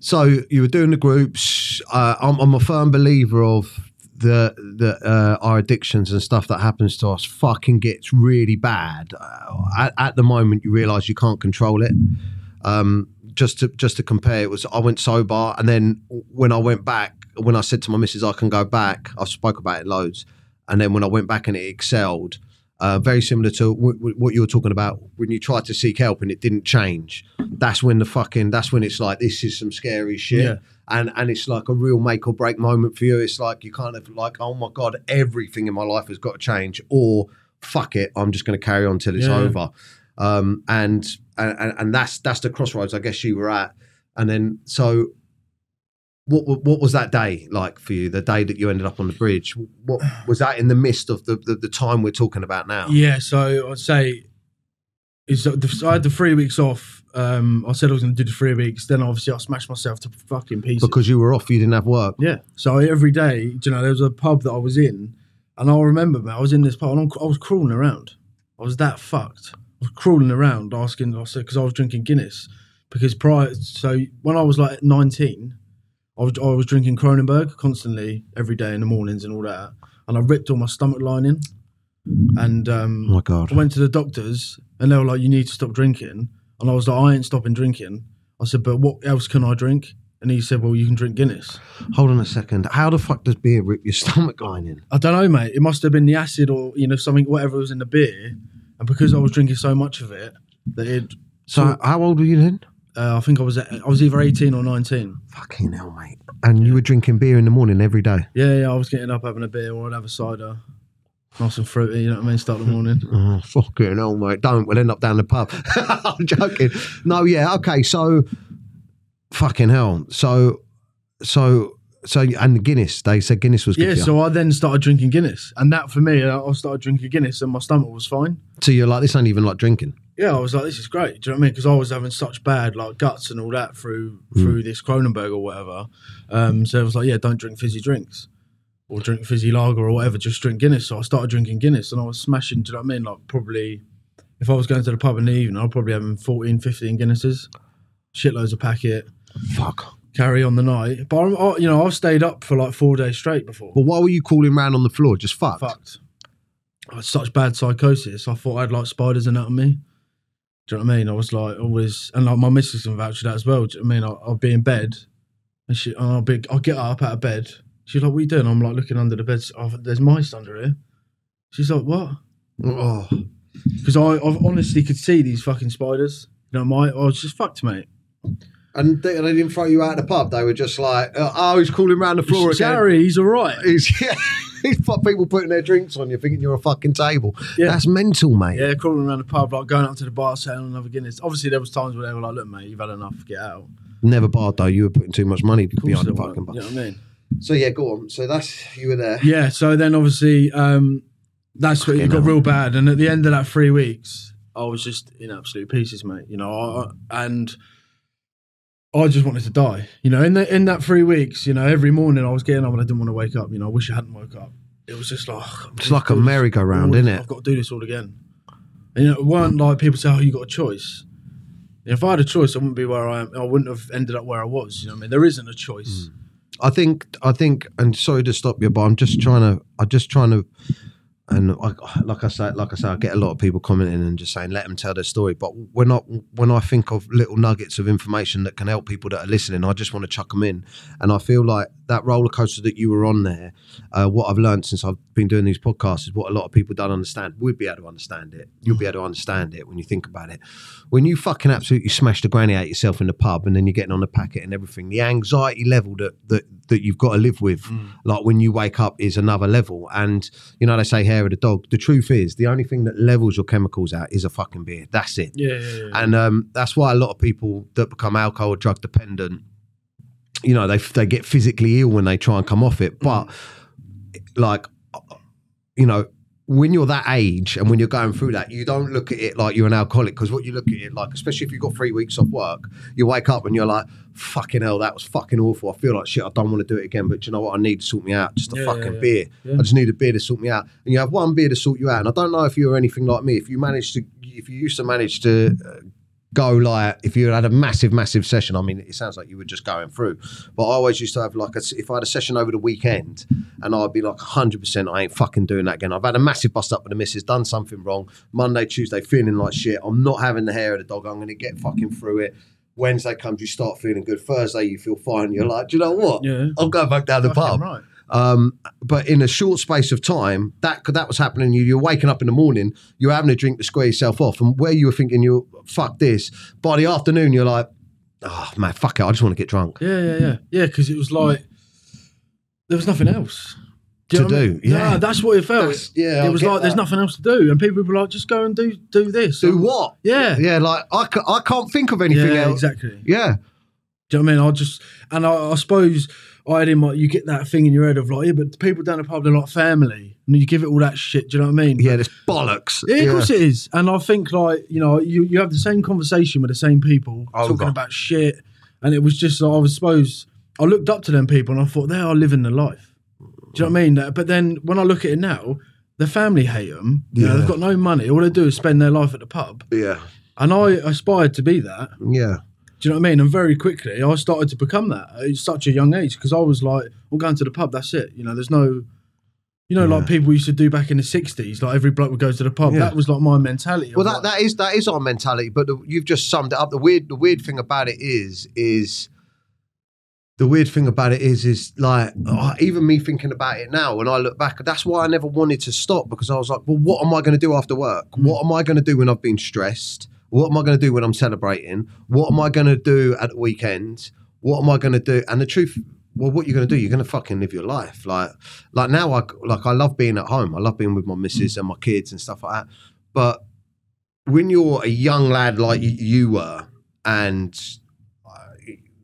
So you were doing the groups. Uh, I'm, I'm a firm believer of... The, the, uh, our addictions and stuff that happens to us fucking gets really bad. Uh, at, at the moment, you realise you can't control it. Um, just to just to compare, it was I went sober, and then when I went back, when I said to my missus, I can go back, I spoke about it loads, and then when I went back and it excelled, uh, very similar to w w what you were talking about, when you tried to seek help and it didn't change. That's when the fucking, that's when it's like, this is some scary shit. Yeah. And and it's like a real make or break moment for you. It's like you kind of like, oh my God, everything in my life has got to change, or fuck it, I'm just going to carry on till it's yeah. over. Um, and and and that's that's the crossroads I guess you were at. And then so, what what was that day like for you? The day that you ended up on the bridge, what was that in the midst of the the, the time we're talking about now? Yeah, so I'd say is I had the three weeks off. Um, I said I was going to do the three weeks. Then obviously I smashed myself to fucking pieces. Because you were off, you didn't have work. Yeah. So every day, you know, there was a pub that I was in, and I remember, man, I was in this pub, and I was crawling around. I was that fucked. I was crawling around asking, I said, because I was drinking Guinness. Because prior, so when I was like nineteen, I was, I was drinking Cronenberg constantly every day in the mornings and all that, and I ripped all my stomach lining. And um, oh my God. I went to the doctors, and they were like, "You need to stop drinking." And I was like, I ain't stopping drinking. I said, but what else can I drink? And he said, well, you can drink Guinness. Hold on a second. How the fuck does beer rip your stomach lining? I don't know, mate. It must have been the acid or, you know, something, whatever was in the beer. And because I was drinking so much of it, that it... So how old were you then? Uh, I think I was I was either eighteen or nineteen. Fucking hell, mate. And yeah. you were drinking beer in the morning every day? Yeah, yeah. I was getting up, having a beer, or I'd have a cider. Nice and fruity, you know what I mean? Start the morning. Oh, fucking hell, mate. Don't. We'll end up down the pub. I'm joking. No, yeah, okay. So, fucking hell. So, so, so, and the Guinness, they said Guinness was good. Yeah, so I then started drinking Guinness. And that for me, I started drinking Guinness and my stomach was fine. So you're like, this ain't even like drinking. Yeah, I was like, this is great. Do you know what I mean? Because I was having such bad like guts and all that through, mm. through this Cronenberg or whatever. Um, so I was like, yeah, don't drink fizzy drinks. Or drink fizzy lager or whatever, just drink Guinness. So I started drinking Guinness and I was smashing, do you know what I mean? Like probably, if I was going to the pub in the evening, I was probably having fourteen, fifteen Guinnesses, shitloads of packet. Fuck. Carry on the night. But, I, I, you know, I've stayed up for like four days straight before. But why were you crawling around on the floor? Just fucked? Fucked. I had such bad psychosis. I thought I had like spiders in out of me. Do you know what I mean? I was like always, and like my missus can vouch for that as well. Do you know what I mean? I, I'll be in bed and, she, and I'll, be, I'll get up out of bed. She's like, what are you doing? I'm like looking under the bed. Oh, there's mice under here. She's like, what? Because oh. I I've honestly could see these fucking spiders. You know, my I was just fucked, mate. And they, they didn't throw you out of the pub. They were just like, oh, he's calling round the floor again. Gary, he's all right. He's, yeah. He's people putting their drinks on you, thinking you're a fucking table. Yeah. That's mental, mate. Yeah, calling around the pub, like going up to the bar, saying another Guinness. Obviously, there was times where they were like, look, mate, you've had enough, get out. Never barred, though. You were putting too much money behind the fucking bar. You know what I mean? So, yeah, go on. So that's, you were there. Yeah, so then obviously, um, that's what, it got real bad. And at the end of that three weeks, I was just in absolute pieces, mate. You know, I, and... I just wanted to die, you know, in the, in that three weeks, you know, every morning I was getting up and I didn't want to wake up, you know, I wish I hadn't woke up. It was just like... It's like a merry-go-round, isn't it? I've got to do this all again. And, you know, it weren't like people say, oh, you got a choice. If I had a choice, I wouldn't be where I am. I wouldn't have ended up where I was, you know what I mean? There isn't a choice. Mm. I think, I think, and sorry to stop you, but I'm just trying to, I'm just trying to, and I, like I say, like I say, I get a lot of people commenting and just saying, let them tell their story. But when I, when I think of little nuggets of information that can help people that are listening, I just want to chuck them in. And I feel like that roller coaster that you were on there, uh, what I've learned since I've been doing these podcasts is what a lot of people don't understand. We'd be able to understand it. You'll be able to understand it when you think about it. When you fucking absolutely smash the granny out yourself in the pub and then you're getting on the packet and everything, the anxiety level that, that, that you've got to live with, mm. like when you wake up is another level. And, you know, they say, hair of the dog. The truth is, the only thing that levels your chemicals out is a fucking beer. That's it. Yeah, yeah, yeah. And um, that's why a lot of people that become alcohol or drug dependent, you know, they they get physically ill when they try and come off it. But like, you know, when you're that age and when you're going through that, you don't look at it like you're an alcoholic, because what you look at it like, especially if you've got three weeks off work, you wake up and you're like, fucking hell, that was fucking awful. I feel like shit, I don't want to do it again, but you know what? I need to sort me out. Just a yeah, fucking yeah, yeah. beer. Yeah. I just need a beer to sort me out. And you have one beer to sort you out. And I don't know if you were anything like me. If you managed to, if you used to manage to uh, go like, if you had a massive, massive session, I mean, it sounds like you were just going through, but I always used to have like, a, if I had a session over the weekend and I'd be like one hundred percent, I ain't fucking doing that again. I've had a massive bust up with the missus, done something wrong. Monday, Tuesday, feeling like shit. I'm not having the hair of the dog. I'm going to get fucking through it. Wednesday comes, you start feeling good. Thursday, you feel fine. You're like, do you know what? Yeah. I'm going back down the fucking pub. Right. Um, but in a short space of time, that that was happening. You, you're waking up in the morning, you're having a drink to square yourself off. And where you were thinking, you fuck this, by the afternoon, you're like, oh, man, fuck it. I just want to get drunk. Yeah, yeah, yeah. Yeah, because it was like, there was nothing else. Do to do, I mean? yeah. No, that's what it felt. That's, yeah, it was like, that. There's nothing else to do. And people were like, just go and do do this. Do I'm, what? Yeah. Yeah, like, I, c- I can't think of anything yeah, else. Exactly. Yeah. Do you know what I mean? I just, and I, I suppose... I didn't like, you get that thing in your head of like, yeah, but people down the pub, they're like family. And you give it all that shit, do you know what I mean? Yeah, it's bollocks. Yeah, of yeah. course it is. And I think like, you know, you, you have the same conversation with the same people oh, talking God. about shit. And it was just, like, I was, suppose, I looked up to them people and I thought, they are living the life. Do you know what I mean? But then when I look at it now, their family hate them. Yeah. You know, they've got no money. All they do is spend their life at the pub. Yeah. And I aspired to be that. Yeah. Do you know what I mean? And very quickly, I started to become that at such a young age, because I was like, I'm going to the pub, that's it. You know, there's no, you know, yeah. like people used to do back in the sixties, like every bloke would go to the pub. Yeah. That was like my mentality. Well, that, like, that is that is our mentality, but the, you've just summed it up. The weird the weird thing about it is, is the weird thing about it is, is like, oh, even me thinking about it now, when I look back, that's why I never wanted to stop, because I was like, well, what am I going to do after work? Mm. What am I going to do when I've been stressed? What am I going to do when I'm celebrating? What am I going to do at the weekend? What am I going to do? And the truth, well, what you're going to do, you're going to fucking live your life. Like, like now, I like I love being at home. I love being with my missus and my kids and stuff like that. But when you're a young lad like you, you were, and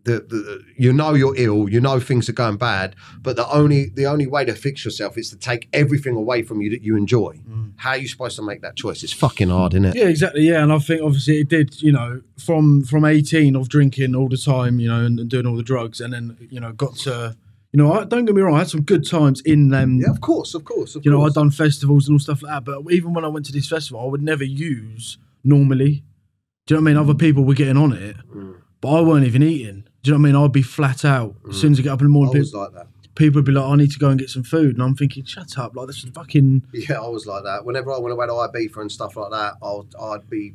the, the you know you're ill, you know things are going bad, but the only the only way to fix yourself is to take everything away from you that you enjoy. Mm. How are you supposed to make that choice? It's fucking hard, isn't it? Yeah, exactly. Yeah, and I think obviously it did, you know, from from eighteen of drinking all the time, you know, and, and doing all the drugs, and then, you know, got to, you know, I, don't get me wrong, I had some good times in them. Yeah, of course, of course. Of you course. know, I'd done festivals and all stuff like that, but even when I went to this festival, I would never use normally. Do you know what I mean? Other people were getting on it, mm. but I weren't even eating. Do you know what I mean? I'd be flat out. Mm. As soon as I get up in the morning, I was people, like that. People would be like, I need to go and get some food. And I'm thinking, shut up. Like, this is fucking... Yeah, I was like that. Whenever I went away to Ibiza and stuff like that, I'd, I'd be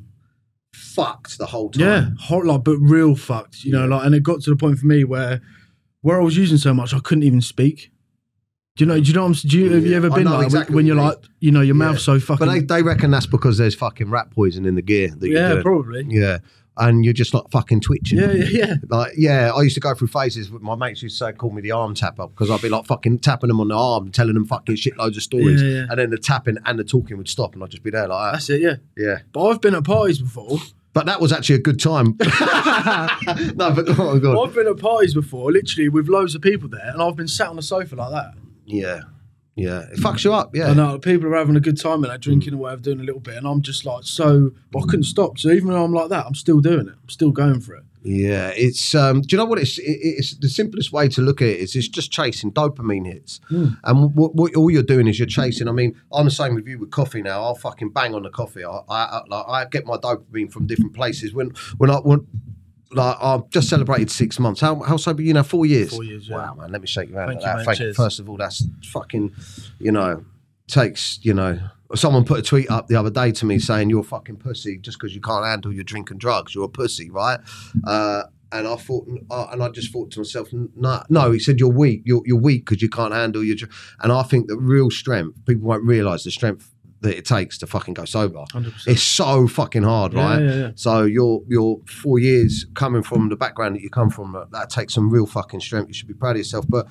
fucked the whole time. Yeah, hot, like, but real fucked, you yeah. know? Like, and it got to the point for me where where I was using so much, I couldn't even speak. Do you know? Do you know? What I'm, do you, have you ever been like exactly when you're like, you know, your mouth's yeah. so fucking. But they, they reckon that's because there's fucking rat poison in the gear. That yeah, you're probably. Yeah, and you're just like fucking twitching. Yeah, yeah, yeah. Like, yeah, I used to go through phases with my mates who used to say, call me the arm tapper, because I'd be like fucking tapping them on the arm, telling them fucking shitloads of stories, yeah, yeah. and then the tapping and the talking would stop, and I'd just be there like that. That's it. Yeah, yeah. But I've been at parties before. But that was actually a good time. No, but oh my God. Well, I've been at parties before, literally with loads of people there, and I've been sat on the sofa like that. Yeah, yeah, it fucks you up. Yeah, I know people are having a good time and they're drinking or whatever, doing a little bit, and I'm just like, so I couldn't stop. So even though I'm like that, I'm still doing it. I'm still going for it. Yeah, it's um, do you know what? It's it, it's the simplest way to look at it is it's just chasing dopamine hits, mm. and what, what all you're doing is you're chasing. I mean, I'm the same with you with coffee now. I'll fucking bang on the coffee. I I, I, I get my dopamine from different places. When when I when, like I've just celebrated six months. How how sober are you now? Four years. Four years. Yeah. Wow, man. Let me shake you out. Thank you, that. Mate, cheers. First of all, that's fucking, you know, takes you know. Someone put a tweet up the other day to me saying, you're a fucking pussy just because you can't handle your drink and drugs. You're a pussy, right? Uh, and I thought, uh, and I just thought to myself, no, no. He said, you're weak. You're, you're weak because you can't handle your drink. And I think the real strength, people won't realise the strength that it takes to fucking go sober. one hundred percent. It's so fucking hard, right? Yeah, yeah, yeah. So you're, you're four years coming from the background that you come from, that takes some real fucking strength. You should be proud of yourself. But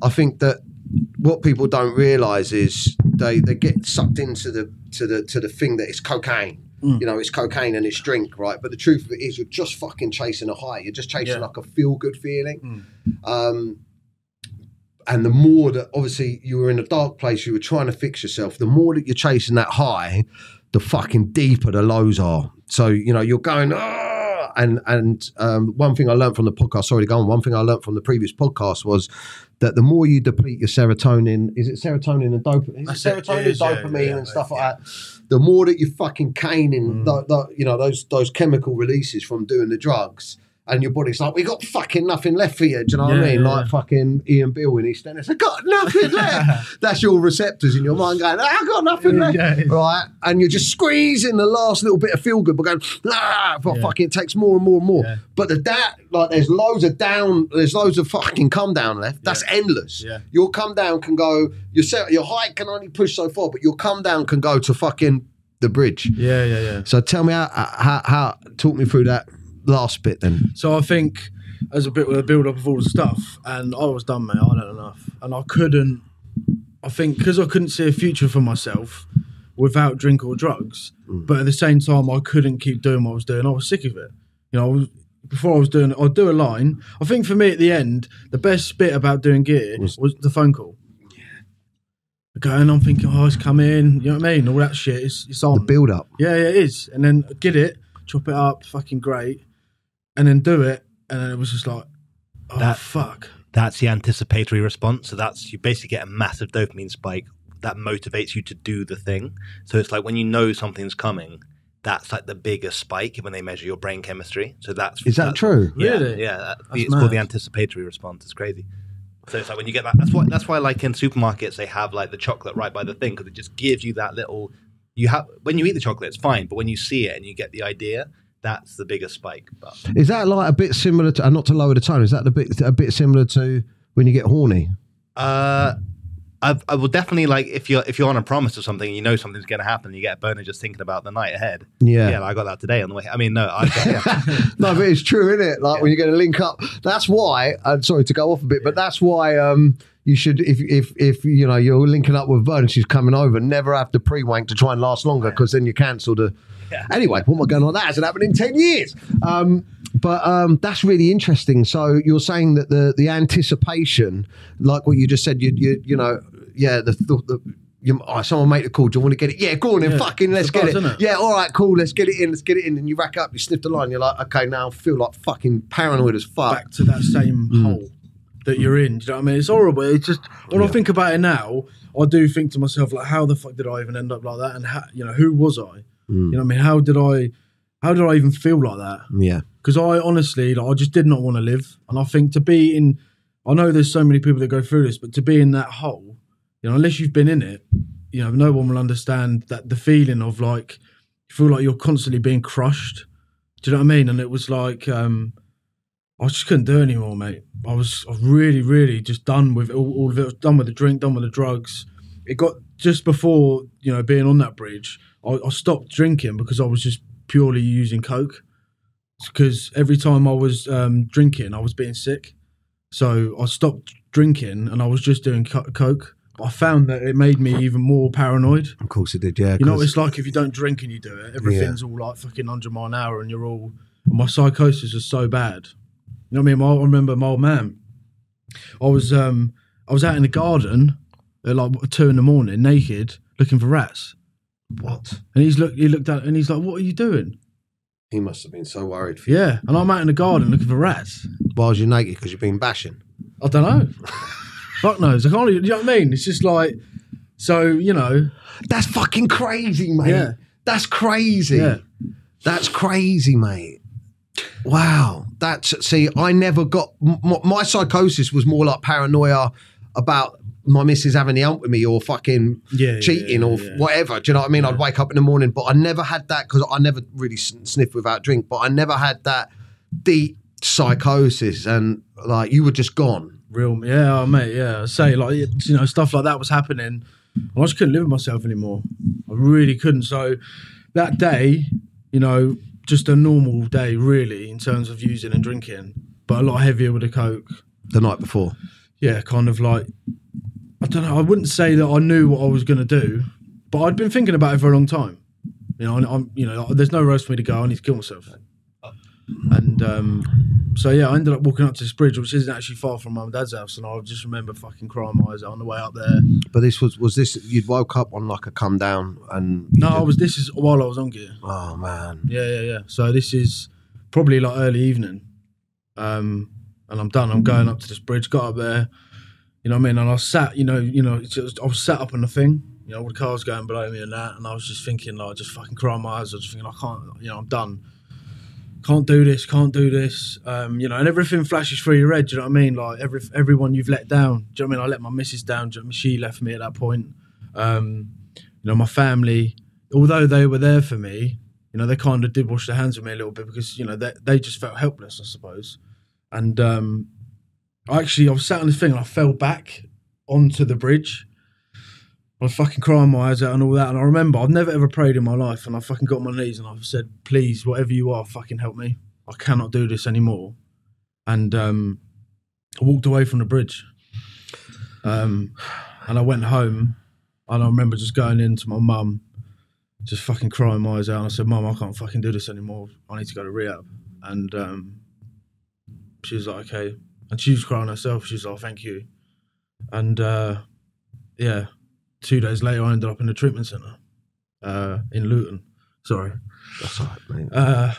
I think that what people don't realise is they, they get sucked into the to the to the thing that it's cocaine. Mm. You know, it's cocaine and it's drink, right? But the truth of it is, you're just fucking chasing a high. You're just chasing yeah. like a feel good feeling. Mm. Um, and the more that obviously you were in a dark place, you were trying to fix yourself. The more that you're chasing that high, the fucking deeper the lows are. So you know you're going. Oh! And and um, one thing I learned from the podcast, sorry to go on, one thing I learned from the previous podcast was that the more you deplete your serotonin, is it serotonin and dopamine? Is it serotonin, is, dopamine yeah, yeah, and stuff like yeah. that? The more that you're fucking caning, mm. the, the, you know, those those chemical releases from doing the drugs, and your body's like, we got fucking nothing left for you. Do you know yeah, what I mean? Yeah. Like fucking Ian Beale in EastEnders. I got nothing left. That's your receptors in your mind going, I got nothing yeah, left. Yeah, right? And you're just squeezing the last little bit of feel good, but going, ah, but yeah. fucking it takes more and more and more. Yeah. But the that, like there's loads of down, there's loads of fucking come down left. That's yeah. endless. Yeah. Your come down can go, your, set, your height can only push so far, but your come down can go to fucking the bridge. Yeah, yeah, yeah. So tell me how, how, how talk me through that last bit then. So I think as a bit with a build up of all the stuff, and I was done, mate. I had enough, and I couldn't. I think because I couldn't see a future for myself without drink or drugs, mm. but at the same time, I couldn't keep doing what I was doing. I was sick of it. You know, I was, before I was doing it, I'd do a line. I think for me at the end, the best bit about doing gear was, was the phone call. Going, I'm thinking, oh, it's come in. You know what I mean? All that shit. It's, it's on the build up. Yeah, yeah, it is. And then I get it, chop it up, fucking great. And then do it, and then it was just like, oh, that, fuck. That's the anticipatory response. So that's, you basically get a massive dopamine spike that motivates you to do the thing. So it's like when you know something's coming, that's like the biggest spike when they measure your brain chemistry. So that's... Is that that's, true? Yeah, really? Yeah. That, it's mad. Called the anticipatory response. It's crazy. So it's like when you get that, that's why, that's why like in supermarkets, they have like the chocolate right by the thing, because it just gives you that little, you have, when you eat the chocolate, it's fine, but when you see it and you get the idea, that's the biggest spike. But is that like a bit similar to, and not to lower the tone, is that a bit a bit similar to when you get horny? Uh, I, I will definitely, like if you're if you're on a promise or something, and you know something's going to happen, you get a boner just thinking about the night ahead. Yeah, yeah, like I got that today on the way. I mean, no, I got yeah. no, but it's true, isn't it? Like yeah. when you're going to link up, that's why. I'm sorry to go off a bit, but that's why. Um, You should, if if if you know you're linking up with Vern, she's coming over. Never have to pre-wank to try and last longer, because then you cancel the. Yeah. Anyway, what am I going on? That hasn't happened in ten years. Um, but um, that's really interesting. So you're saying that the the anticipation, like what you just said, you you you know, yeah, the. the, the You, oh, someone make the call. Do you want to get it? Yeah, go on then. Yeah. Fucking let's get buzz, it. it. Yeah, all right, cool. Let's get it in. Let's get it in. And you rack up. You sniff the line. You're like, okay, now I feel like fucking paranoid as fuck. Back to that same mm. hole that you're in. Do you know what I mean? It's horrible. It's just, when yeah. I think about it now, I do think to myself, like, how the fuck did I even end up like that? And how, you know, who was I? Mm. You know what I mean? How did I, how did I even feel like that? Yeah. Because I honestly, like, I just did not want to live. And I think to be in, I know there's so many people that go through this, but to be in that hole, you know, unless you've been in it, you know, no one will understand that the feeling of like, you feel like you're constantly being crushed. Do you know what I mean? And it was like, um, I just couldn't do it anymore, mate. I was I was really, really just done with all, all of it. I was done with the drink, done with the drugs. It got just before, you know, being on that bridge, I, I stopped drinking because I was just purely using coke. Because every time I was um, drinking, I was being sick. So I stopped drinking and I was just doing co coke. I found that it made me even more paranoid. Of course it did, yeah. You know what it's like if you don't drink and you do it? Everything's yeah. all like fucking a hundred mile an hour and you're all... And my psychosis is so bad. You know what I mean? My, I remember my old man. I was um, I was out in the garden at like two in the morning, naked, looking for rats. What? And he's look, he looked at and he's like, what are you doing? He must have been so worried for you. Yeah, and I'm out in the garden looking for rats. Why was you naked? Because you've been bashing? I don't know. Fuck knows. I can't even, you know what I mean? It's just like, so, you know. That's fucking crazy, mate. Yeah. That's crazy. Yeah. That's crazy, mate. Wow. That's, see, I never got, my, my psychosis was more like paranoia about my missus having the hump with me or fucking yeah, cheating yeah, yeah, or yeah. whatever. Do you know what I mean? Yeah. I'd wake up in the morning, but I never had that because I never really sniffed without drink, but I never had that deep psychosis and like you were just gone. Real, yeah, mate, yeah. I say, like, you know, stuff like that was happening. I just couldn't live with myself anymore. I really couldn't. So that day, you know, just a normal day, really, in terms of using and drinking, but a lot heavier with the coke. The night before? Yeah, kind of like, I don't know, I wouldn't say that I knew what I was going to do, but I'd been thinking about it for a long time. You know, and I'm, you know, there's no road for me to go, I need to kill myself. And um, so, yeah, I ended up walking up to this bridge, which isn't actually far from my dad's house. And I just remember fucking crying my eyes out on the way up there. But this was, was this, you'd woke up on like a come down and... No, I was, this is while I was on gear. Oh, man. Yeah, yeah, yeah. So this is probably like early evening. Um, and I'm done. I'm going up to this bridge, got up there. You know what I mean? And I sat, you know, you know, just, I was sat up on the thing. You know, all the cars going below me and that. And I was just thinking, like, just fucking crying my eyes. I was just thinking, I can't, you know, I'm done. Can't do this, can't do this, um, you know, and everything flashes through your head, do you know what I mean? Like, every, everyone you've let down, do you know what I mean? I let my missus down, do you know what I mean? She left me at that point. Um, you know, my family, although they were there for me, you know, they kind of did wash their hands of me a little bit because, you know, they, they just felt helpless, I suppose. And um, I actually, I was sat on this thing and I fell back onto the bridge. I was fucking crying my eyes out and all that. And I remember, I've never ever prayed in my life. And I fucking got on my knees and I've said, please, whatever you are, fucking help me. I cannot do this anymore. And um, I walked away from the bridge. Um, and I went home. And I remember just going in to my mum, just fucking crying my eyes out. And I said, Mum, I can't fucking do this anymore. I need to go to rehab. And um, she was like, okay. And she was crying herself. She was like, thank you. And uh, yeah. Two days later, I ended up in a treatment centre uh, in Luton. Sorry. That's all right, mate. Uh,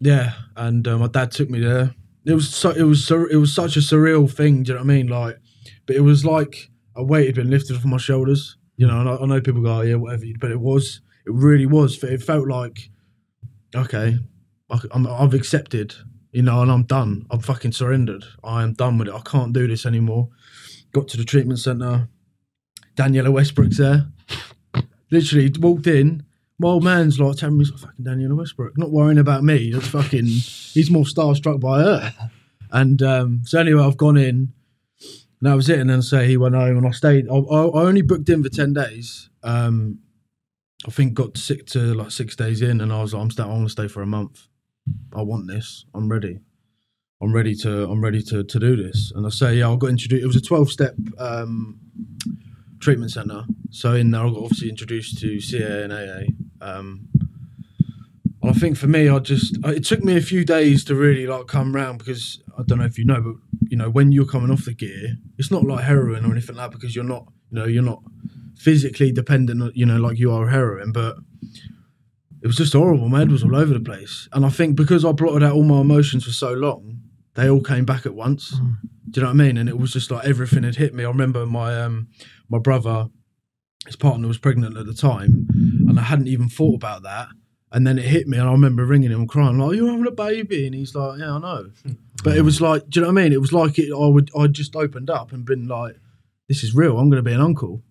yeah, and uh, my dad took me there. It was so, it was so, it was such a surreal thing. Do you know what I mean? Like, but it was like a weight had been lifted off my shoulders. You know, and I, I know people go, oh, yeah, whatever. But it was, it really was. It felt like, okay, I, I'm, I've accepted. You know, and I'm done. I'm fucking surrendered. I am done with it. I can't do this anymore. Got to the treatment centre. Daniela Westbrook's there. Literally walked in. My old man's like telling me, fucking Daniela Westbrook, not worrying about me. That's fucking, he's more starstruck by her. And um, so anyway, I've gone in. And that was it. And then so he went home and I stayed. I, I, I only booked in for ten days. Um, I think got sick to like six days in. And I was like, I'm staying, I want to stay for a month. I want this. I'm ready. I'm ready to, I'm ready to, to do this. And I say, yeah, I got introduced. It was a twelve step, um, treatment centre. So in there I got obviously introduced to C A and A A. Um, and I think for me I just, it took me a few days to really like come round because I don't know if you know, but you know, when you're coming off the gear, it's not like heroin or anything like that because you're not, you know, you're not physically dependent on, you know, like you are heroin, but it was just horrible. My head was all over the place. And I think because I blotted out all my emotions for so long, they all came back at once. Mm. Do you know what I mean? And it was just like everything had hit me. I remember my um, my brother, his partner was pregnant at the time, and I hadn't even thought about that. And then it hit me, and I remember ringing him and crying, like, you're having a baby? And he's like, yeah, I know. But it was like, do you know what I mean? It was like it, I would, I just opened up and been like, this is real. I'm going to be an uncle.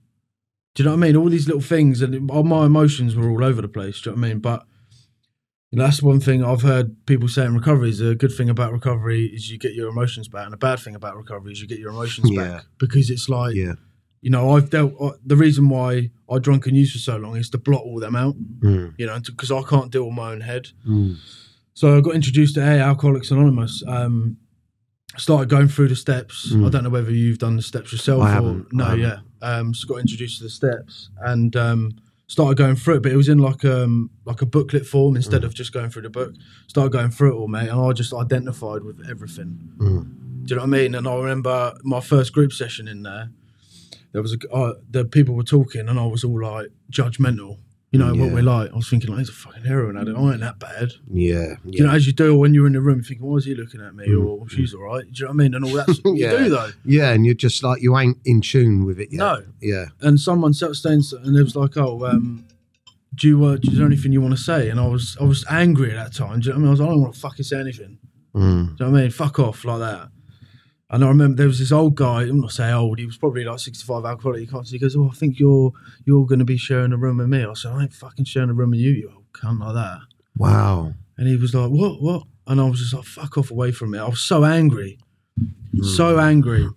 Do you know what I mean? All these little things, and it, all my emotions were all over the place. Do you know what I mean? But You know, that's one thing I've heard people say in recovery is a good thing about recovery is you get your emotions back, and a bad thing about recovery is you get your emotions yeah. back, because it's like, yeah. you know, I've dealt, I, the reason why I drunk and used for so long is to blot all them out, mm. you know, because I can't deal with my own head. Mm. So I got introduced to A A, Alcoholics Anonymous. Um, started going through the steps. Mm. I don't know whether you've done the steps yourself. I haven't. Or, no, I haven't. yeah. Um, so got introduced to the steps and um, started going through it, but it was in like um like a booklet form instead mm. of just going through the book. Started going through it all, mate, and I just identified with everything. Mm. Do you know what I mean? And I remember my first group session in there. There was a, uh, the people were talking, and I was all like judgmental. You know yeah. what we're like. I was thinking, like, he's a fucking heroin addict. I ain't that bad. Yeah, yeah. You know, as you do when you're in the room, thinking, why is he looking at me? Mm. Or she's all right. Do you know what I mean? And all that. yeah. You do though. Yeah, and you're just like you ain't in tune with it yet. No. Yeah. And someone sat down and it was like, oh, um, do you? Uh, is there anything you want to say? And I was, I was angry at that time. Do you know what I mean? I was like, I don't want to fucking say anything. Mm. Do you know what I mean? Fuck off like that. And I remember there was this old guy, I'm not saying old, he was probably like sixty-five, alcoholic, he goes, oh, I think you're you're going to be sharing a room with me. I said, I ain't fucking sharing a room with you, you old cunt, like that. Wow. And he was like, what, what? And I was just like, fuck off away from me. I was so angry, mm. so angry.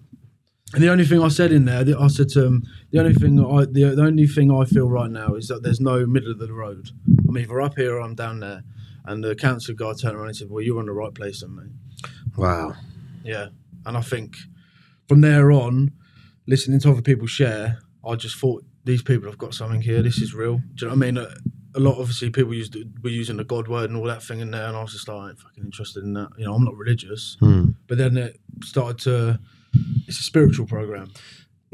And the only thing I said in there, I said to him, the only thing I, the, the only thing I feel right now is that there's no middle of the road. I'm either up here or I'm down there. And the council guy turned around and said, well, you're in the right place then, mate. Wow. Yeah. And I think from there on, listening to other people share, I just thought, these people have got something here. This is real. Do you know what I mean? A, a lot, obviously, people used were using the God word and all that thing in there, and I was just like, I ain't fucking interested in that. You know, I'm not religious. Hmm. But then it started to, it's a spiritual program.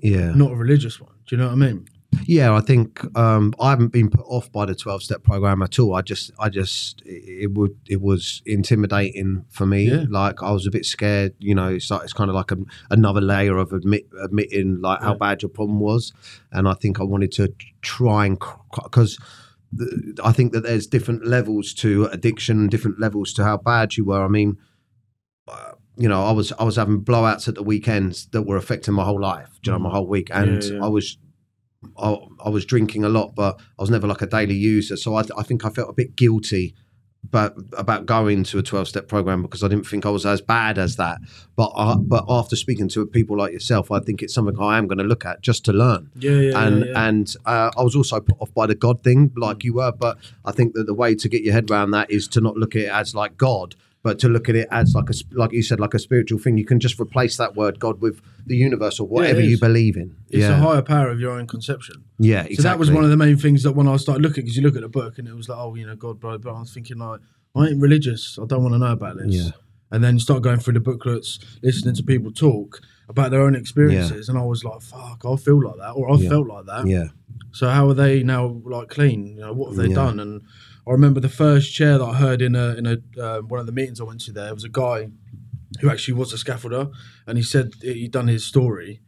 Yeah. Not a religious one. Do you know what I mean? Yeah, I think um, I haven't been put off by the twelve-step program at all. I just, I just, it would, it was intimidating for me. Yeah. Like I was a bit scared. You know, it's like it's kind of like a, another layer of admit, admitting like yeah. how bad your problem was. And I think I wanted to try and because th- I think that there's different levels to addiction, different levels to how bad you were. I mean, uh, you know, I was, I was having blowouts at the weekends that were affecting my whole life, you know, my whole week, and yeah, yeah. I was. I, I was drinking a lot, but I was never like a daily user. So I, I think I felt a bit guilty but about going to a twelve-step program because I didn't think I was as bad as that. But I, but after speaking to people like yourself, I think it's something I am going to look at just to learn. Yeah, yeah, and yeah, yeah. and uh, I was also put off by the God thing like you were, but I think that the way to get your head around that is to not look at it as like God, but to look at it as like a, like you said, like a spiritual thing. You can just replace that word God with the universe or whatever yeah, you believe in. It's yeah. a higher power of your own conception. Yeah, exactly. So that was one of the main things that when I started looking, because you look at the book and it was like, oh, you know, God, bro, but I was thinking like, I ain't religious. I don't want to know about this. Yeah. And then you start going through the booklets, listening to people talk about their own experiences. Yeah. And I was like, fuck, I feel like that. Or I yeah. felt like that. Yeah. So how are they now like clean? You know, what have they yeah. done? And I remember the first chair that I heard in a in a uh, one of the meetings I went to there, was a guy who actually was a scaffolder, and he said he'd done his story.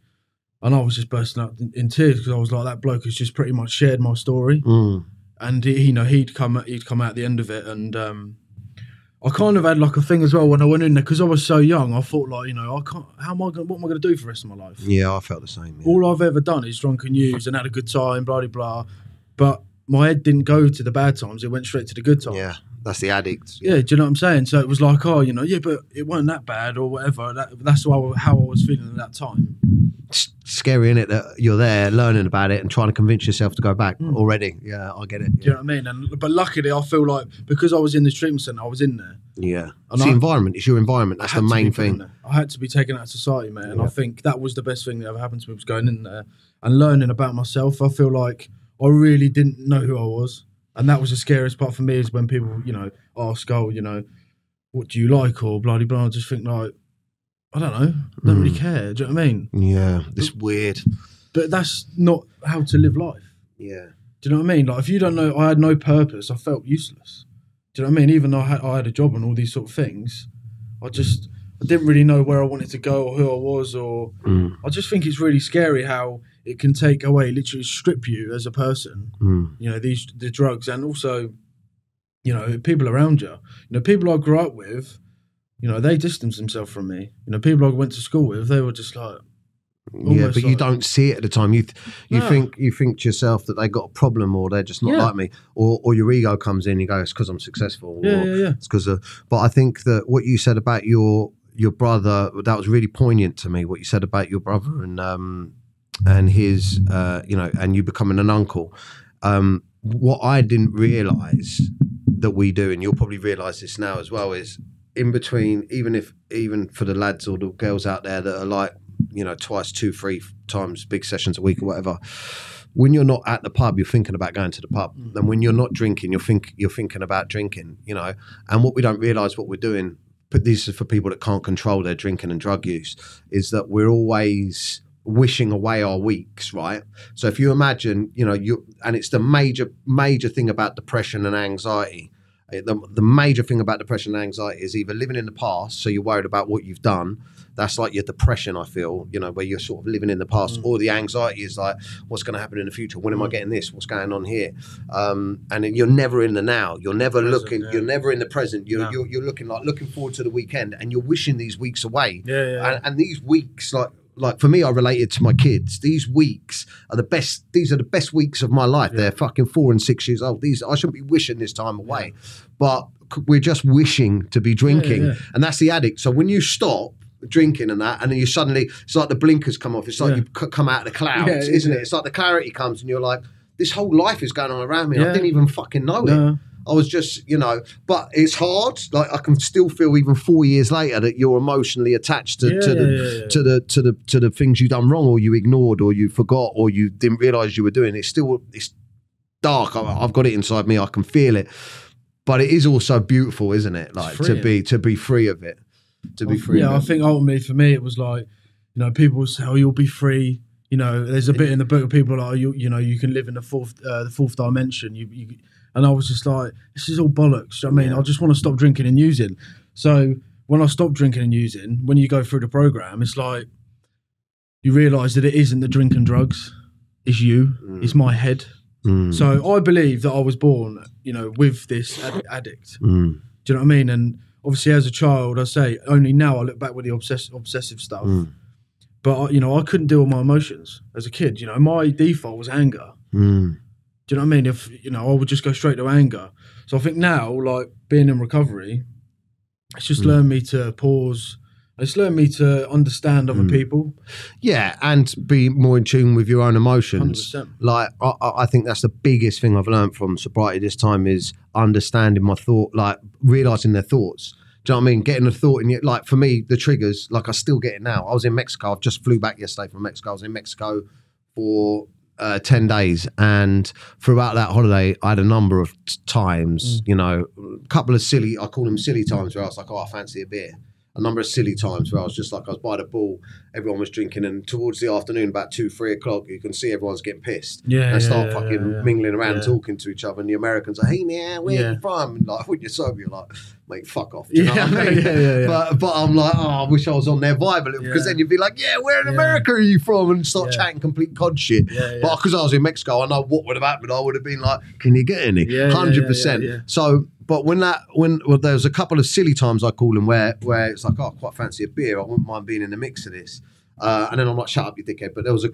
And I was just bursting out in tears because I was like, that bloke has just pretty much shared my story. Mm. And he, you know, he'd come he'd come out at the end of it. And um, I kind of had like a thing as well when I went in there, because I was so young, I thought like, you know, I can't, how am I gonna, what am I going to do for the rest of my life? Yeah, I felt the same. Yeah. All I've ever done is drunk and used and had a good time, blah, blah, blah. But my head didn't go to the bad times, it went straight to the good times. Yeah, that's the addict. Yeah, yeah, do you know what I'm saying? So it was like, oh, you know, yeah, but it wasn't that bad or whatever. That, that's how I, how I was feeling at that time. It's scary, isn't it, that you're there learning about it and trying to convince yourself to go back mm. already. Yeah, I get it. Yeah. Do you know what I mean? And, but luckily, I feel like because I was in the treatment centre, I was in there. Yeah. It's the I, environment. It's your environment. That's the main thing. I had to be taken out of society, man. And yeah. I think that was the best thing that ever happened to me, was going in there and learning about myself. I feel like I really didn't know who I was. And that was the scariest part for me, is when people, you know, ask, oh, you know, what do you like or bloody blah, blah. I just think like, I don't know. I don't mm. really care. Do you know what I mean? Yeah. It's but, weird. But that's not how to live life. Yeah. Do you know what I mean? Like if you don't know, I had no purpose. I felt useless. Do you know what I mean? Even though I had, I had a job and all these sort of things, I just, I didn't really know where I wanted to go or who I was or mm. I just think it's really scary how it can take away, literally strip you as a person, mm. you know, these the drugs and also, you know, people around you. You know, people I grew up with, you know, they distanced themselves from me. You know, people I went to school with, they were just like, Almost yeah, but like you don't see it at the time. You th you no. think you think to yourself that they got a problem or they're just not yeah. like me, or or your ego comes in and you go, it's because I'm successful. Yeah, or yeah, yeah. It's because of. But I think that what you said about your your brother, that was really poignant to me. What you said about your brother and um and his uh you know and you becoming an uncle. Um, what I didn't realise that we do, and you'll probably realise this now as well, is in between. Even if even for the lads or the girls out there that are like, you know, twice, two, three times big sessions a week or whatever. When you're not at the pub, you're thinking about going to the pub. Mm. And when you're not drinking, you're, think, you're thinking about drinking, you know. And what we don't realise what we're doing, but this is for people that can't control their drinking and drug use, is that we're always wishing away our weeks, right? So if you imagine, you know, you and it's the major, major thing about depression and anxiety. The, the major thing about depression and anxiety is either living in the past, so you're worried about what you've done. That's like your depression, I feel, you know, where you're sort of living in the past. Mm. Or the anxiety is like, what's going to happen in the future? When am mm. I getting this? What's going on here? Um, and you're never in the now. You're never present, looking. Yeah. You're never in the present. You're, no. you're you're looking like looking forward to the weekend, and you're wishing these weeks away. Yeah, yeah, yeah. And, and these weeks, like. Like for me, I related to my kids. These weeks are the best. These are the best weeks of my life. Yeah. They're fucking four and six years old. These I shouldn't be wishing this time away, yeah. but we're just wishing to be drinking, yeah, yeah, yeah. and that's the addict. So when you stop drinking and that, and then you suddenly, it's like the blinkers come off. It's like yeah. you come out of the clouds, yeah, isn't yeah. it? It's like the clarity comes, and you're like, this whole life is going on around me. Yeah. I didn't even fucking know no. it. I was just, you know, but it's hard. Like I can still feel even four years later that you're emotionally attached to, yeah, to, the, yeah, yeah. to the to the to the things you've done wrong, or you ignored, or you forgot, or you didn't realise you were doing. It's still it's dark. I, I've got it inside me. I can feel it, but it is also beautiful, isn't it? Like free, to be to be free of it, to be free. Yeah, of it. I think ultimately for me it was like, you know, people say, "Oh, you'll be free." You know, there's a bit in the book of people like, oh, you you know, you can live in the fourth uh, the fourth dimension. You you. And I was just like, this is all bollocks. You know what I mean, yeah. I just want to stop drinking and using. So when I stopped drinking and using, when you go through the program, it's like you realise that it isn't the drink and drugs. It's you. Mm. It's my head. Mm. So I believe that I was born, you know, with this ad addict. Mm. Do you know what I mean? And obviously as a child, I say, only now I look back with the obsess obsessive stuff. Mm. But, I, you know, I couldn't deal with my emotions as a kid. You know, my default was anger. Mm. Do you know what I mean? If, you know, I would just go straight to anger. So I think now, like being in recovery, it's just mm. learned me to pause. It's learned me to understand other mm. people. Yeah, and be more in tune with your own emotions. one hundred percent. Like, I, I think that's the biggest thing I've learned from sobriety this time is understanding my thought, like realising their thoughts. Do you know what I mean? Getting a thought in you. Like for me, the triggers, like I still get it now. I was in Mexico. I just flew back yesterday from Mexico. I was in Mexico for... Uh, ten days, and throughout that holiday I had a number of times, mm. you know, a couple of silly, I call them silly times, where I was like, oh, I fancy a beer. A number of silly times where I was just like, I was by the pool, everyone was drinking, and towards the afternoon, about two, three o'clock, you can see everyone's getting pissed. Yeah, they start yeah, fucking yeah, yeah. mingling around, yeah. and talking to each other, and the Americans are, hey man, where yeah. are you from? And like, when you're sober, you're like, mate, fuck off. Do you yeah, know what I mean? Yeah, yeah, yeah. But, but I'm like, oh, I wish I was on their vibe a little, because yeah. then you'd be like, yeah, where in yeah. America are you from? And start yeah. chatting complete cod shit. Yeah, yeah. But because I was in Mexico, I know what would have happened. I would have been like, can you get any? Yeah, one hundred percent. Yeah, yeah, yeah. So, but when that, when well, there was a couple of silly times, I call them, where where it's like, oh, I quite fancy a beer. I wouldn't mind being in the mix of this. Uh, and then I'm like, shut up, you dickhead. But there was a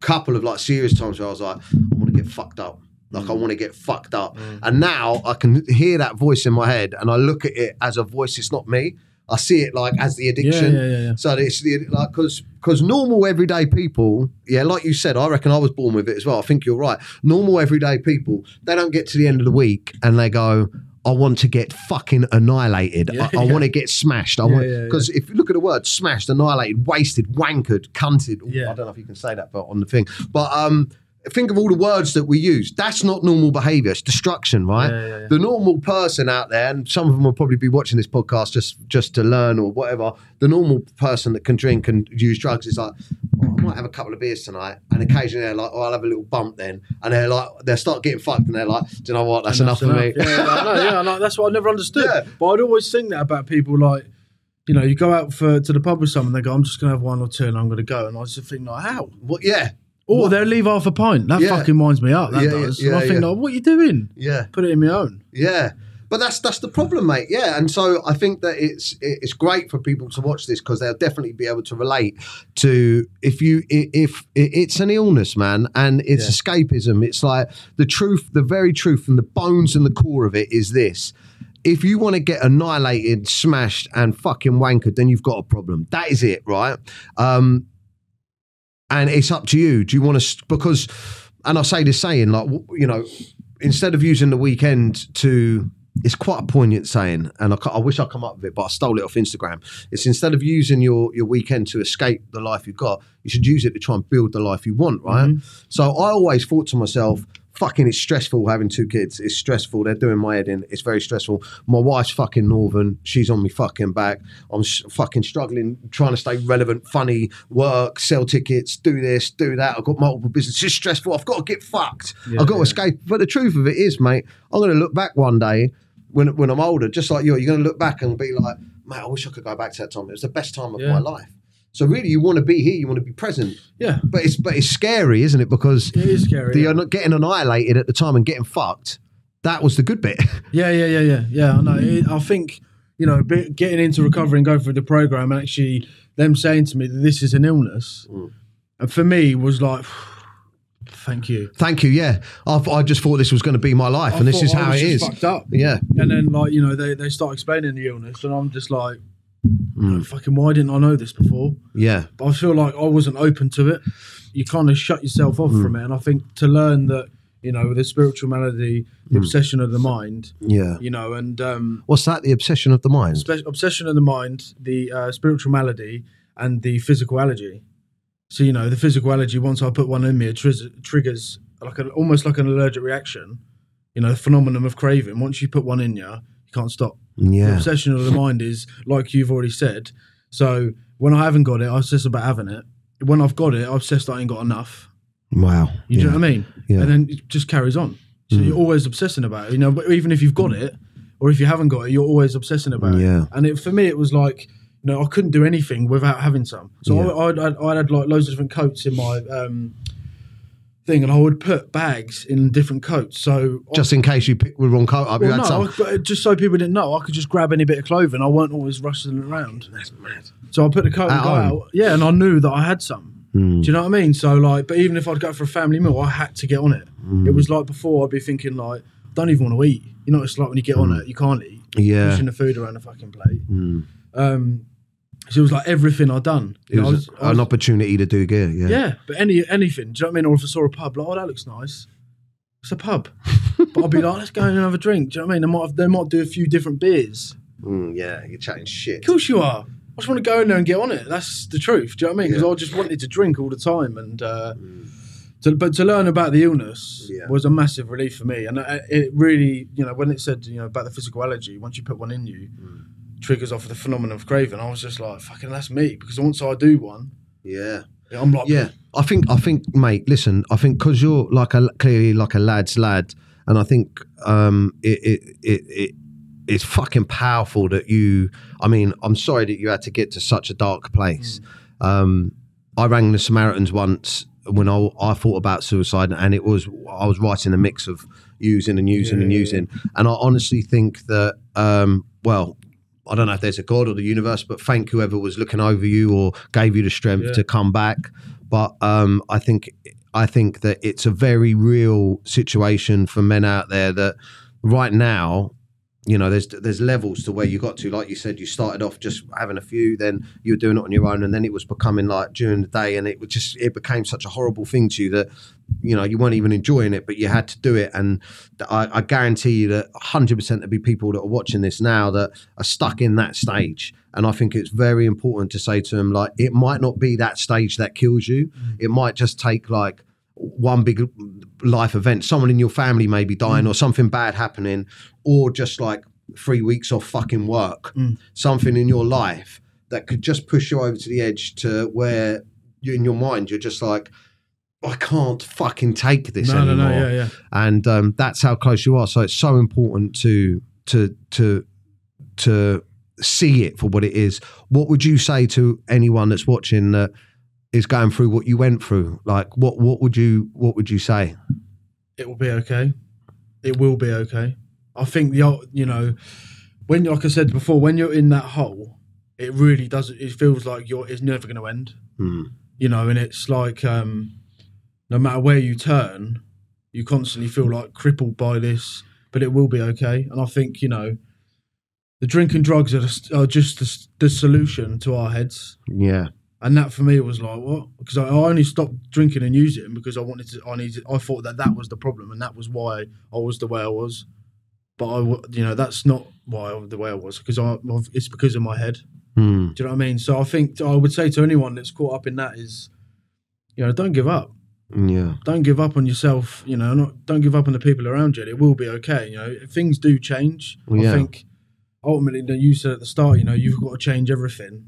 couple of like serious times where I was like, I want to get fucked up. Like, I want to get fucked up. Mm. And now I can hear that voice in my head, and I look at it as a voice. It's not me. I see it like as the addiction. Yeah, yeah, yeah. So it's the, like, because because normal everyday people, yeah, like you said, I reckon I was born with it as well. I think you're right. Normal everyday people, they don't get to the end of the week and they go, I want to get fucking annihilated. Yeah, I, I yeah. want to get smashed. I yeah, want because yeah, yeah. if you look at the word smashed, annihilated, wasted, wankered, cunted. Ooh, yeah. I don't know if you can say that, but on the thing, but um, think of all the words that we use. That's not normal behaviour. It's destruction, right? Yeah, yeah, yeah. The normal person out there, and some of them will probably be watching this podcast just just to learn or whatever. The normal person that can drink and use drugs is like, oh, I might have a couple of beers tonight, and occasionally they're like, oh, I'll have a little bump then, and they're like, they start getting fucked, and they're like, do you know what? That's enough, enough for enough. me. Yeah, like, no, yeah, like, that's what I never understood. Yeah. But I'd always think that about people, like, you know, you go out for to the pub with someone, they go, I'm just gonna have one or two, and I'm gonna go, and I was just thinking, like, how? What? Yeah. Or they'll leave half a pint. That yeah. fucking winds me up. That yeah, does. Yeah, yeah, I think, yeah. like, what are you doing? Yeah. Put it in my own. Yeah. But that's that's the problem, mate. Yeah, and so I think that it's it's great for people to watch this because they'll definitely be able to relate to if you if, if it's an illness, man, and it's yeah. escapism. It's like the truth, the very truth, and the bones and the core of it is this. If you want to get annihilated, smashed, and fucking wankered, then you've got a problem. That is it, right? Um, and it's up to you. Do you want to? Because, and I say this saying, like, you know, instead of using the weekend to, it's quite a poignant saying, and I, I wish I come up with it, but I stole it off Instagram. It's instead of using your your weekend to escape the life you've got, you should use it to try and build the life you want, right? Mm-hmm. So I always thought to myself, fucking, it's stressful having two kids. It's stressful. They're doing my head in. It's very stressful. My wife's fucking northern. She's on me fucking back. I'm sh- fucking struggling, trying to stay relevant, funny, work, sell tickets, do this, do that. I've got multiple businesses. It's stressful. I've got to get fucked. Yeah, I've got yeah. to escape. But the truth of it is, mate, I'm going to look back one day when when I'm older, just like you, you're going to look back and be like, mate, I wish I could go back to that time. It was the best time of yeah. my life. So really, you want to be here. You want to be present. Yeah. But it's but it's scary, isn't it? Because it is scary. You're yeah. not getting annihilated at the time and getting fucked. That was the good bit. Yeah, yeah, yeah, yeah, yeah. I know. It, I think you know, getting into recovery and going through the program, and actually them saying to me that this is an illness, mm. and for me was like, thank you, thank you. Yeah, I, I just thought this was going to be my life, I and this is how I was it just is. Fucked up. Yeah. And then like you know they they start explaining the illness, and I'm just like. Mm. Fucking why didn't I know this before? Yeah, but I feel like I wasn't open to it. You kind of shut yourself off mm. from it, and I think to learn that you know the spiritual malady, the mm. obsession of the mind. Yeah, you know, and um, what's that? The obsession of the mind, spe- obsession of the mind, the uh, spiritual malady, and the physical allergy. So you know, the physical allergy. Once I put one in me, it tris- triggers like an almost like an allergic reaction. You know, the phenomenon of craving. Once you put one in you, can't stop. Yeah. The obsession of the mind is like you've already said. So when I haven't got it, I obsess about having it. When I've got it, I obsess that I ain't got enough. Wow. You yeah. know what I mean? Yeah. And then it just carries on. So mm. you're always obsessing about it. You know, but even if you've got it or if you haven't got it, you're always obsessing about yeah. it. And it, for me, it was like, you know, I couldn't do anything without having some. So yeah. I, I'd, I'd, I'd had like loads of different coats in my um, thing, and I would put bags in different coats, so just I, in case you picked the wrong coat up. Well, no, I, just so people didn't know, I could just grab any bit of clothing. I weren't always rushing around. That's mad. So I put the coat At and go home. out. Yeah, and I knew that I had some. Mm. Do you know what I mean? So like, but even if I'd go for a family meal, I had to get on it. Mm. It was like before I'd be thinking like, don't even want to eat. You know, it's like when you get mm. on it, you can't eat. Yeah, pushing the food around the fucking plate. Mm. Um. So it was like everything I'd done. You it know, was, I was an I was, opportunity to do gear, yeah. Yeah, but any anything, do you know what I mean? Or if I saw a pub, like, oh, that looks nice. It's a pub. But I'd be like, let's go and have a drink. Do you know what I mean? They might, have, they might do a few different beers. Mm, yeah, you're chatting shit. Of course you are. I just want to go in there and get on it. That's the truth, do you know what I mean? Because yeah. I just wanted to drink all the time. and uh, mm. to, But to learn about the illness yeah. was a massive relief for me. And it really, you know, when it said, you know, about the physical allergy, once you put one in you, mm. triggers off of the phenomenon of craving. I was just like, fucking, that's me. Because once I do one, yeah, I'm like, yeah. I think, I think, mate. Listen, I think because you're like a clearly like a lad's lad, and I think um, it, it it it it's fucking powerful that you. I mean, I'm sorry that you had to get to such a dark place. Mm. Um, I rang the Samaritans once when I I thought about suicide, and it was I was writing a mix of using and using yeah, and using, yeah. and I honestly think that um, well. I don't know if there's a God or the universe, but thank whoever was looking over you or gave you the strength yeah. to come back. But um, I think I think that it's a very real situation for men out there that right now, you know, there's there's levels to where you got to. Like you said, you started off just having a few, then you were doing it on your own, and then it was becoming like during the day, and it was just it became such a horrible thing to you that, you know, you weren't even enjoying it, but you had to do it. And I, I guarantee you that one hundred percent there'll be people that are watching this now that are stuck in that stage. And I think it's very important to say to them, like, it might not be that stage that kills you. Mm. It might just take like one big life event, someone in your family maybe dying mm. or something bad happening, or just like three weeks off fucking work, mm. something in your life that could just push you over to the edge to where you, in your mind, you're just like, I can't fucking take this no, anymore. No, no, yeah, yeah. And um, that's how close you are. So it's so important to, to, to, to see it for what it is. What would you say to anyone that's watching that is going through what you went through? Like, what, what would you, what would you say? It will be okay. It will be okay. I think the you know, when like I said before, when you're in that hole, it really does. It feels like you're it's never going to end. Mm. You know, and it's like um, no matter where you turn, you constantly feel like crippled by this, but it will be okay. And I think, you know, the drink and drugs are, are just the, the solution to our heads. Yeah. And that for me was like, what? Because I only stopped drinking and using because I wanted to, I needed, I thought that that was the problem and that was why I was the way I was. But I, you know, that's not why I, the way I was because I, it's because of my head. Mm. Do you know what I mean? So I think I would say to anyone that's caught up in that is, you know, don't give up. Yeah. Don't give up on yourself, you know, not, don't give up on the people around you. It will be okay. You know, things do change. Yeah. I think ultimately, you said at the start, you know, you've got to change everything.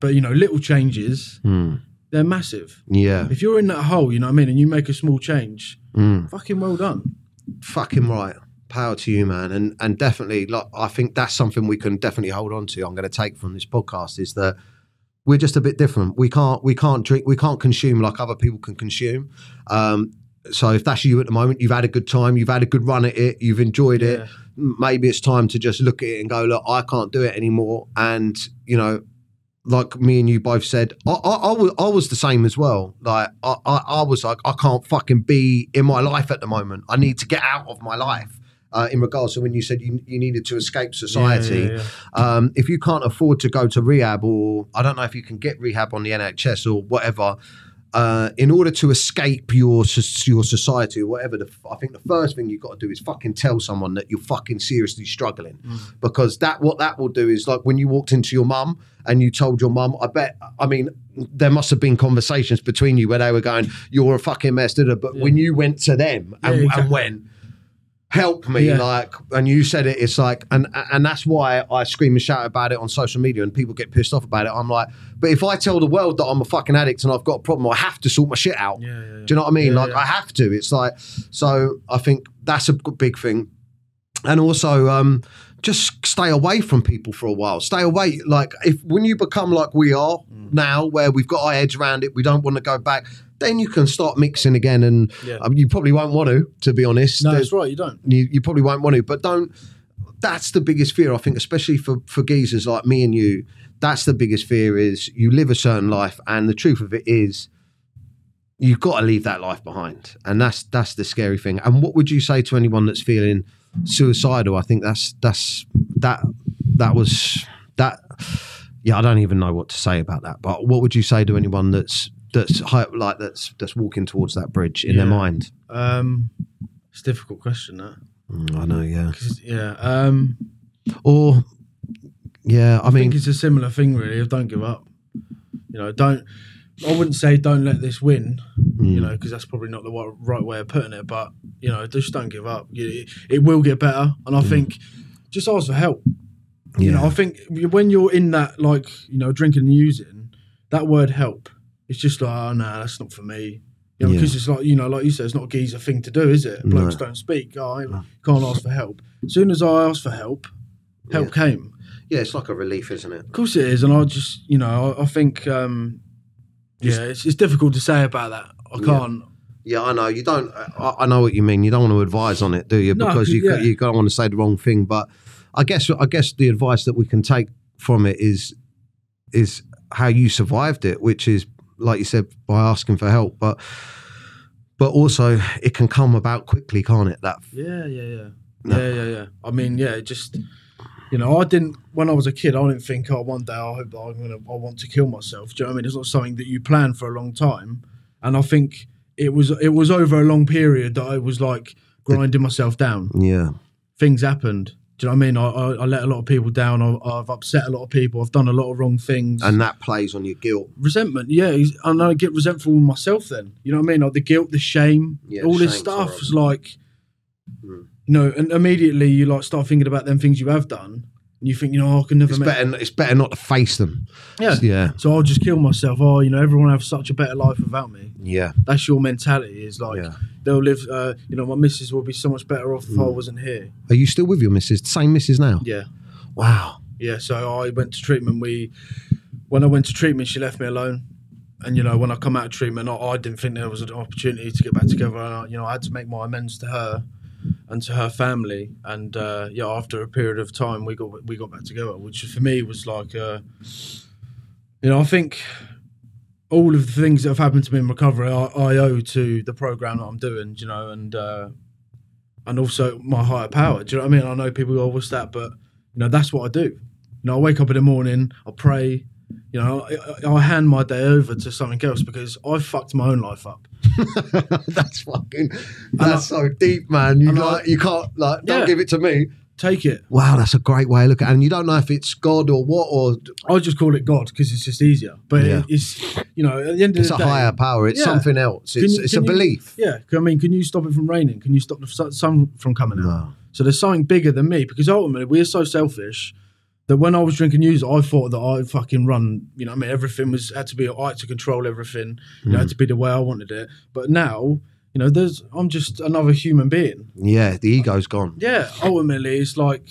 But, you know, little changes, mm. they're massive. Yeah. If you're in that hole, you know what I mean, and you make a small change, mm. fucking well done. Fucking right. Power to you, man. And and definitely, like, I think that's something we can definitely hold on to. I'm going to take from this podcast is that we're just a bit different. We can't we can't drink, we can't consume like other people can consume. Um, so if that's you at the moment, you've had a good time, you've had a good run at it, you've enjoyed it. Yeah. Maybe it's time to just look at it and go, look, I can't do it anymore. And, you know, like me and you both said, I, I, I, was, I was the same as well. Like I, I, I was like, I can't fucking be in my life at the moment. I need to get out of my life. Uh, in regards to when you said you, you needed to escape society. Yeah, yeah, yeah. Um, if you can't afford to go to rehab or I don't know if you can get rehab on the N H S or whatever, uh, in order to escape your your society or whatever, the, I think the first thing you've got to do is fucking tell someone that you're fucking seriously struggling. Mm. Because that what that will do is like when you walked into your mum and you told your mum, I bet, I mean, there must have been conversations between you where they were going, you're a fucking mess, da-da. But yeah. when you went to them and, yeah, exactly. and when... help me yeah. like and you said it it's like and and that's why I scream and shout about it on social media and people get pissed off about it. I'm like, but if I tell the world that I'm a fucking addict and I've got a problem, I have to sort my shit out. yeah, yeah, yeah. Do you know what I mean? yeah, like yeah. I have to. It's like, so I think that's a big thing. And also um just stay away from people for a while. Stay away. Like if when you become like we are mm. now, where we've got our heads around it, we don't want to go back, then you can start mixing again. And yeah. um, you probably won't want to, to be honest. No, There's, that's right. You don't. You, you probably won't want to, but don't. That's the biggest fear, I think, especially for, for geezers like me and you. That's the biggest fear is you live a certain life. And the truth of it is you've got to leave that life behind. And that's, that's the scary thing. And what would you say to anyone that's feeling suicidal? I think that's, that's, that, that was that. Yeah. I don't even know what to say about that, but what would you say to anyone that's, that's high, like that's that's walking towards that bridge in yeah. their mind? Um, it's a difficult question, that. Mm, I know, yeah. Yeah. Um, or, yeah, I, I mean... I think it's a similar thing, really, of don't give up. You know, don't... I wouldn't say don't let this win, mm. you know, because that's probably not the right way of putting it, but, you know, just don't give up. It, it will get better, and I mm. think just ask for help. Yeah. You know, I think when you're in that, like, you know, drinking and using, that word help, it's just like, oh, no, nah, that's not for me. You know, yeah. Because it's like, you know, like you said, it's not a geezer thing to do, is it? Blokes no. don't speak. Oh, I no. can't ask for help. As soon as I asked for help, help yeah. came. Yeah, it's like a relief, isn't it? Of course it is. And I just, you know, I, I think, um, yeah, it's, it's difficult to say about that. I yeah. can't. Yeah, I know. You don't, I, I know what you mean. You don't want to advise on it, do you? No, because you, yeah. you don't want to say the wrong thing. But I guess, I guess the advice that we can take from it is, is how you survived it, which is, like you said, by asking for help, but but also it can come about quickly, can't it? That yeah, yeah, yeah, no. yeah, yeah, yeah. I mean, yeah, just you know, I didn't when I was a kid. I didn't think, oh, one day I hope I'm gonna, I want to kill myself. Do you know what I mean? It's not something that you plan for a long time, and I think it was it was over a long period that I was like grinding the, myself down. Yeah, things happened. Do you know what I mean? I, I, I let a lot of people down. I, I've upset a lot of people. I've done a lot of wrong things. And that plays on your guilt. Resentment, yeah. And I get resentful with myself then. You know what I mean? Like the guilt, the shame, yeah, all this stuff is like, mm. you know, and immediately you like start thinking about them things you have done. And you think, you know, oh, I can never it's make better, It's better not to face them. Yeah. yeah. So I'll just kill myself. Oh, you know, everyone have such a better life without me. Yeah. That's your mentality is like, yeah. they'll live, uh, you know, my missus will be so much better off mm. if I wasn't here. Are you still with your missus? Same missus now? Yeah. Wow. Yeah. So I went to treatment. We, when I went to treatment, she left me alone. And, you know, when I come out of treatment, I, I didn't think there was an opportunity to get back together. And I, you know, I had to make my amends to her. and to her family. And uh, yeah, after a period of time, we got we got back together, which for me was like, uh, you know, I think all of the things that have happened to me in recovery, I, I owe to the program that I'm doing, you know, and uh, and also my higher power. Do you know what I mean? I know people go, "What's that?" But you know, that's what I do. You know, I wake up in the morning, I pray. You know, I, I hand my day over to something else because I fucked my own life up. That's fucking. That's I, so deep, man. You like, I, you can't like. Don't yeah, give it to me. Take it. Wow, that's a great way to look at it. And you don't know if it's God or what, or I just call it God because it's just easier. But yeah, it, it's you know, at the end of it's the day, it's a higher power. It's yeah, something else. It's you, it's a you, belief. Yeah, I mean, can you stop it from raining? Can you stop the sun from coming no. out? So there's something bigger than me because ultimately we're so selfish. That when I was drinking news, I thought that I fucking run, you know what I mean? Everything was, had to be, I had to control everything. You know, mm. had to be the way I wanted it. But now, you know, there's, I'm just another human being. Yeah, the ego's gone. Yeah, ultimately it's like,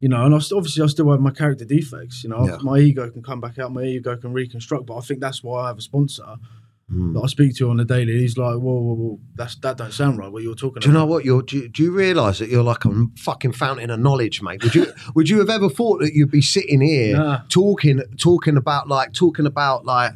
you know, and I st- obviously I still have my character defects, you know, yeah. my ego can come back out, my ego can reconstruct, but I think that's why I have a sponsor mm. that I speak to on the daily. He's like, whoa, whoa, whoa, that's, that don't sound right, what you're talking do about. You know what? You're, do you, do you realise that you're like a fucking fountain of knowledge, mate? Would you would you have ever thought that you'd be sitting here nah. talking talking about like talking about like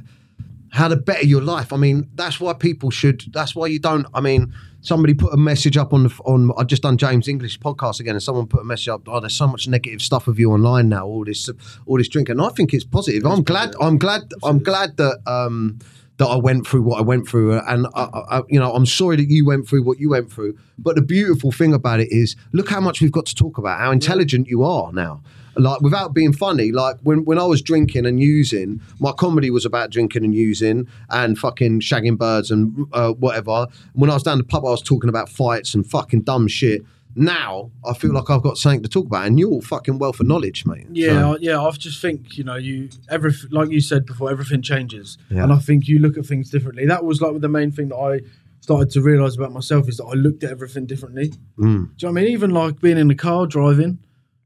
how to better your life? I mean, that's why people should, that's why you don't, I mean, somebody put a message up on, the, on I've just done James English podcast again and someone put a message up, oh, there's so much negative stuff of you online now, all this, all this drinking. I think it's positive. It's I'm positive. glad, I'm glad, Absolutely. I'm glad that, um, that I went through what I went through. And, I, I, you know, I'm sorry that you went through what you went through. But the beautiful thing about it is, look how much we've got to talk about, how intelligent you are now. Like, without being funny, like, when, when I was drinking and using, my comedy was about drinking and using and fucking shagging birds and uh, whatever. When I was down the pub, I was talking about fights and fucking dumb shit. Now, I feel like I've got something to talk about, and you're all fucking wealth of knowledge, mate. Yeah, so. I, yeah. I just think, you know, you every like you said before, everything changes, yeah. and I think you look at things differently. That was like the main thing that I started to realise about myself is that I looked at everything differently. Mm. Do you know what I mean? Even like being in the car driving,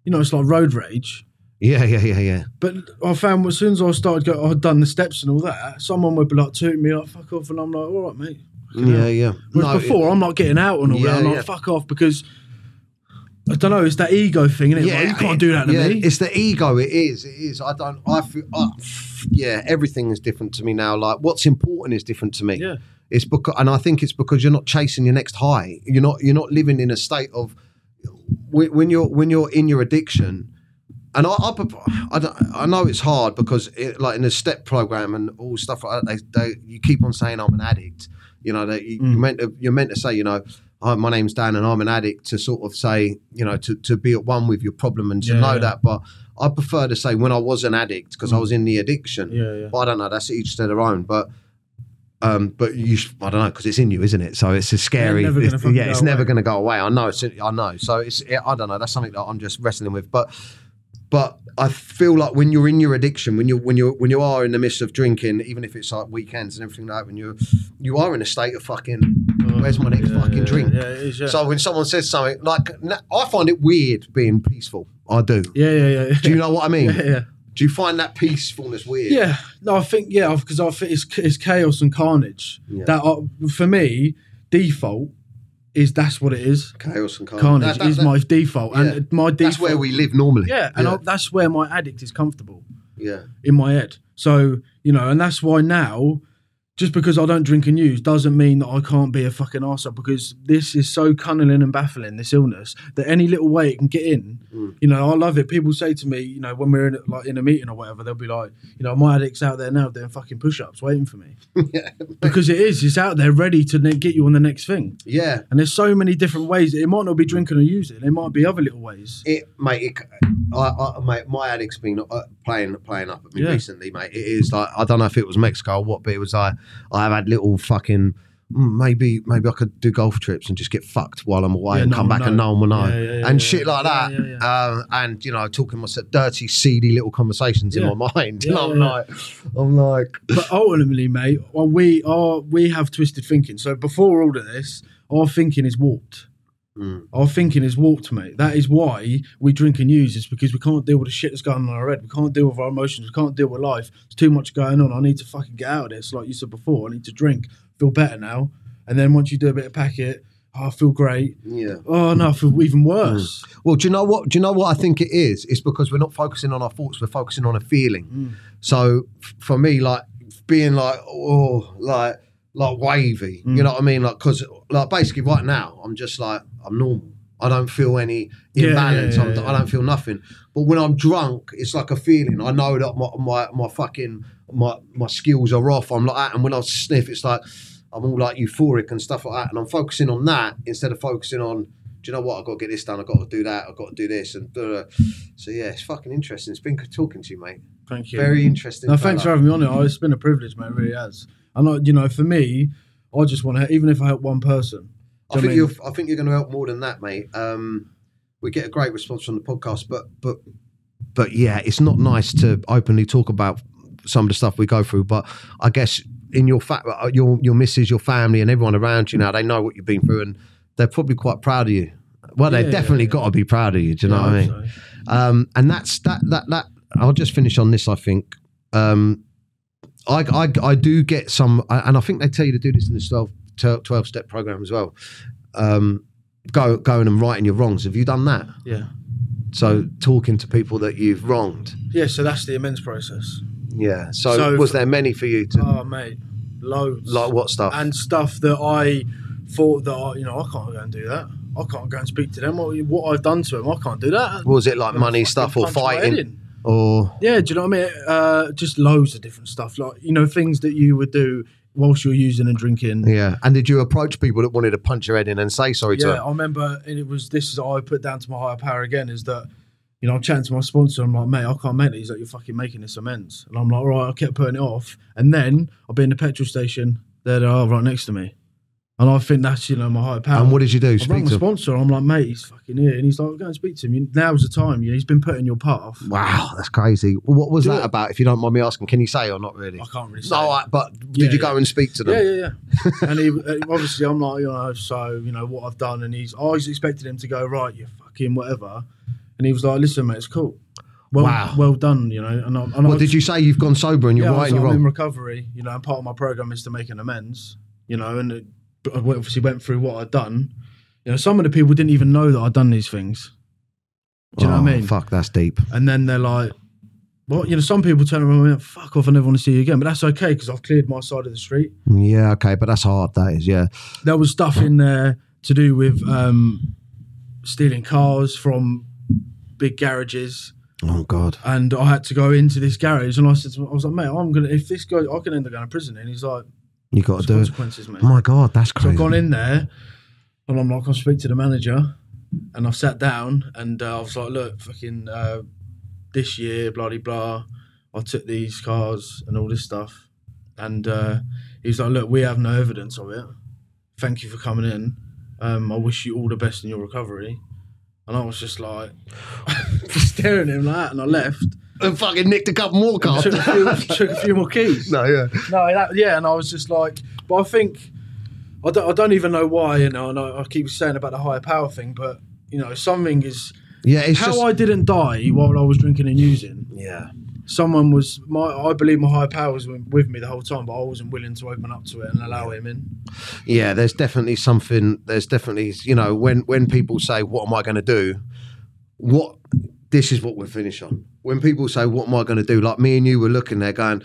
you know, it's like road rage. Yeah, yeah, yeah, yeah. But I found as soon as I started going, I'd done the steps and all that, someone would be like tooting me like, fuck off, and I'm like, all right, mate. Okay, yeah, yeah. Whereas no, before, it, I'm not getting out and all yeah, that. I'm like, yeah. fuck off, because... I don't know. It's that ego thing, isn't it? Yeah, like, you can't it, do that to yeah, me. It's the ego. It is. It is. I don't. I feel. I, yeah, everything is different to me now. Like what's important is different to me. Yeah. It's because, and I think it's because you're not chasing your next high. You're not. You're not living in a state of when you're when you're in your addiction. And I, I, I, don't, I know it's hard because it, like in the step program and all stuff like that, they, they, you keep on saying I'm an addict. You know, they, you, mm. you're meant to, you're meant to say, you know. Hi, my name's Dan and I'm an addict to sort of say, you know, to, to be at one with your problem and to yeah, know yeah. that. But I prefer to say when I was an addict because mm. I was in the addiction. Yeah, yeah. But I don't know. That's each to their own. But um, but you, I don't know, because it's in you, isn't it? So it's a scary. Yeah, it's never going yeah, to go away. I know. It's, I know. So it's it, I don't know. That's something that I'm just wrestling with. But but I feel like when you're in your addiction, when you when you when you are in the midst of drinking, even if it's like weekends and everything like that, when you you are in a state of fucking. Where's my next yeah, fucking yeah, drink? Yeah, it is, yeah. So when someone says something, like, I find it weird being peaceful. I do. Yeah, yeah, yeah. yeah. Do you know what I mean? Yeah, yeah. Do you find that peacefulness weird? Yeah. No, I think, yeah, because I think it's, it's chaos and carnage. Yeah. That I, for me, default is that's what it is. Chaos and carnage. Carnage that, that, is that, my default. Yeah. And my default. That's where we live normally. Yeah, and yeah. I, that's where my addict is comfortable. Yeah. In my head. So, you know, and that's why now... Just because I don't drink and use doesn't mean that I can't be a fucking arsehole because this is so cunning and baffling, this illness, that any little way it can get in, mm. you know, I love it. People say to me, you know, when we're in, like, in a meeting or whatever, they'll be like, you know, my addict's out there now doing fucking push-ups waiting for me. yeah. Because it is. It's out there ready to get you on the next thing. Yeah. And there's so many different ways. It might not be drinking or using. It might be other little ways. It, mate, it, I, I, mate my addict's been uh, playing, playing up at me yeah. recently, mate. It is like, I don't know if it was Mexico or what, but it was like, I've had little fucking, maybe maybe I could do golf trips and just get fucked while I'm away yeah, and no come back know. and no one will know. Yeah, yeah, yeah, and yeah, shit yeah. like that. Yeah, yeah, yeah. Um, and, you know, talking myself dirty, seedy little conversations yeah. in my mind. Yeah, and I'm yeah, like, yeah. I'm like. But ultimately, mate, well, we are we have twisted thinking. So before all of this, our thinking is warped. Mm. Our thinking is warped, mate. That is why we drink and use. It's because we can't deal with the shit that's going on in our head. We can't deal with our emotions. We can't deal with life. There's too much going on. I need to fucking get out of this. Like you said before, I need to drink, feel better now. And then once you do a bit of packet, oh, I feel great. Yeah. Oh no, I feel even worse. Mm. Well, do you know what? Do you know what I think it is? It's because we're not focusing on our thoughts. We're focusing on a feeling. Mm. So f- for me, like being like, oh, like like wavy. Mm. You know what I mean? Like, cause like basically right now, I'm just like I'm normal. I don't feel any imbalance. Yeah, yeah, yeah, yeah. I don't feel nothing. But when I'm drunk, it's like a feeling. I know that my my, my fucking my my skills are off. I'm like that. And when I sniff, it's like I'm all like euphoric and stuff like that. And I'm focusing on that instead of focusing on, do you know what? I've got to get this done. I've got to do that. I've got to do this. And blah, blah. So yeah, it's fucking interesting. It's been good talking to you, mate. Thank you. Very interesting. No, thanks for having me on it. It's been a privilege, mate. It really has. I know, you know, for me, I just want to, even if I help one person. Do I think you're. I think you're going to help more than that, mate. Um, we get a great response from the podcast, but but but yeah, it's not nice to openly talk about some of the stuff we go through. But I guess in your fa- your your missus, your family, and everyone around you now, they know what you've been through, and they're probably quite proud of you. Well, yeah, they've definitely yeah, yeah. got to be proud of you. Do you yeah, know what I mean? So. Um, and that's that that that. I'll just finish on this. I think um, I, I I do get some, and I think they tell you to do this in the self. twelve-step program as well. Um, go going and righting your wrongs. Have you done that? Yeah. So talking to people that you've wronged. Yeah. So that's the amends process. Yeah. So, so was there many for you to? Oh, mate, loads. Like what stuff? And stuff that I thought that I, you know, I can't go and do that. I can't go and speak to them. What, what I've done to them, I can't do that. What was it like? Money stuff or fighting? Or yeah, do you know what I mean? Uh, just loads of different stuff. Like, you know, things that you would do whilst you're using and drinking. Yeah. And did you approach people that wanted to punch your head in and say sorry yeah, to them? Yeah, I remember, and it was, this is what I put down to my higher power again, is that, you know, I'm chatting to my sponsor, I'm like, mate, I can't make it. He's like, you're fucking making this amends. And I'm like, all right, I kept putting it off. And then I'll be in the petrol station, there they are right next to me. And I think that's, you know, my higher power. And what did you do? I rang my sponsor, I'm like, mate, he's fucking here. And he's like, go and speak to him. Now's the time. He's been putting your part off. Wow, that's crazy. What was that about, if you don't mind me asking? Can you say or not really? I can't really say. No, I, but did yeah, you go yeah. and speak to them? Yeah, yeah, yeah. And he, obviously I'm like, you know, so, you know, what I've done. And he's, I always expected him to go, right, you fucking whatever. And he was like, listen, mate, it's cool. Well, wow. Well done, you know. And I, and well, I was, did you say you've gone sober and you're yeah, right and you're wrong? I'm in recovery, you know, and part of my program is to make an amends, you know, and it, I obviously went through what I'd done. You know, some of the people didn't even know that I'd done these things. Do you oh, know what I mean? Fuck, that's deep. And then they're like, well, you know, some people turn around and go, fuck off, I never want to see you again. But that's okay, because I've cleared my side of the street. Yeah, okay, but that's hard, that is, yeah. There was stuff in there to do with um, stealing cars from big garages. Oh, God. And I had to go into this garage, and I said to him, I was like, mate, I'm going to, if this goes, I can end up going to prison. And he's like, you got to do it. Mate. Oh my God, that's crazy. So I've gone in there and I'm like, I'll speak to the manager. And I've sat down and uh, I was like, look, fucking uh, this year, blah, blah, blah, I took these cars and all this stuff. And uh, he was like, look, we have no evidence of it. Thank you for coming in. Um, I wish you all the best in your recovery. And I was just like, just staring at him like that, and I left. And fucking nicked a couple more cars. Took, took a few more keys. No, yeah. No, that, yeah, and I was just like, but I think, I don't, I don't even know why, you know, and I, I keep saying about the higher power thing, but, you know, something is, yeah, it's how just, I didn't die while I was drinking and using. Yeah. Someone was, my. I believe my higher power was with me the whole time, but I wasn't willing to open up to it and allow him in. Yeah, there's definitely something, there's definitely, you know, when, when people say, what am I going to do? What, this is what we'll finish on. When people say, what am I going to do? Like me and you were looking there going,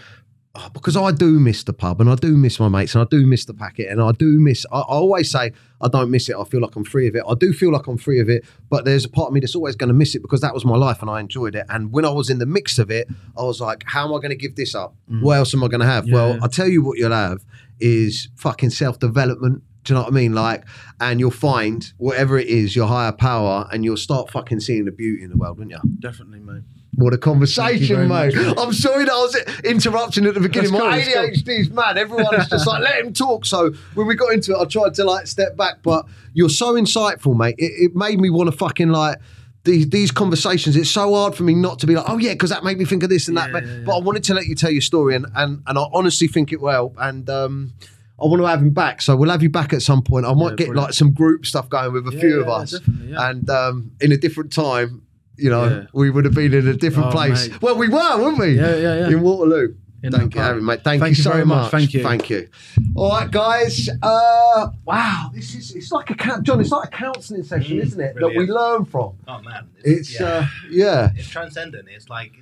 oh, because I do miss the pub and I do miss my mates and I do miss the packet and I do miss, I, I always say, I don't miss it. I feel like I'm free of it. I do feel like I'm free of it, but there's a part of me that's always going to miss it because that was my life and I enjoyed it. And when I was in the mix of it, I was like, how am I going to give this up? Mm. What else am I going to have? Yeah. Well, I tell you what you'll have is fucking self-development. Do you know what I mean? Like, and you'll find whatever it is, your higher power, and you'll start fucking seeing the beauty in the world, wouldn't you? Definitely, mate. What a conversation, mate. Much, I'm sorry that I was interrupting at the beginning. That's my cool, A D H D's cool. Mad. Everyone's just like, let him talk. So when we got into it, I tried to like step back, but you're so insightful, mate. It, it made me want to fucking like, These, these conversations, it's so hard for me not to be like, oh yeah, because that made me think of this and yeah, that. Yeah, yeah. But I wanted to let you tell your story and, and, and I honestly think it will. And, um, I want to have him back, so we'll have you back at some point. I might yeah, get brilliant. like some group stuff going with a yeah, few yeah, of us, yeah. and um, in a different time, you know, yeah. we would have been in a different oh, place. Mate. Well, we were, weren't we? Yeah, yeah, yeah. In Waterloo. Thank you, Harry, mate. Thank, Thank you, you so very much. much. Thank you. Thank you. All right, guys. Uh, wow, this is it's like a John. It's like a counselling session, mm, isn't it? Brilliant. That we learn from. Oh man, it's, it's yeah. Uh, yeah, it's transcendent. It's like.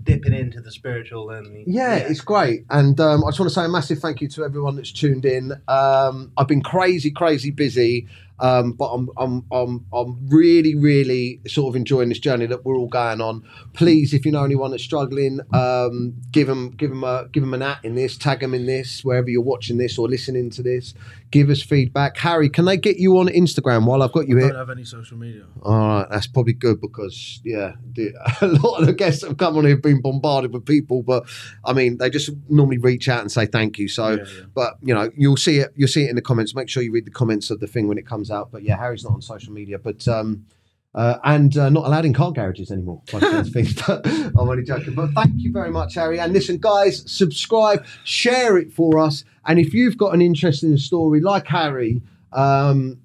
Dipping into the spiritual and yeah, yeah. It's great. And um, I just want to say a massive thank you to everyone that's tuned in. Um, I've been crazy, crazy busy, um, but I'm, I'm, I'm, I'm really, really sort of enjoying this journey that we're all going on. Please, if you know anyone that's struggling, um, give them, give them a, give them an at in this, tag them in this, wherever you're watching this or listening to this. Give us feedback. Harry, can they get you on Instagram while I've got you I here? I don't have any social media. All right, that's probably good because, yeah, the, a lot of the guests that have come on here have been bombarded with people, but, I mean, they just normally reach out and say thank you. So, yeah, yeah. But, you know, you'll see it You'll see it in the comments. Make sure you read the comments of the thing when it comes out. But, yeah, Harry's not on social media, but... Um, Uh, and uh, not allowed in car garages anymore. But I'm only joking. But thank you very much, Harry. And listen, guys, subscribe, share it for us. And if you've got an interesting story like Harry, um,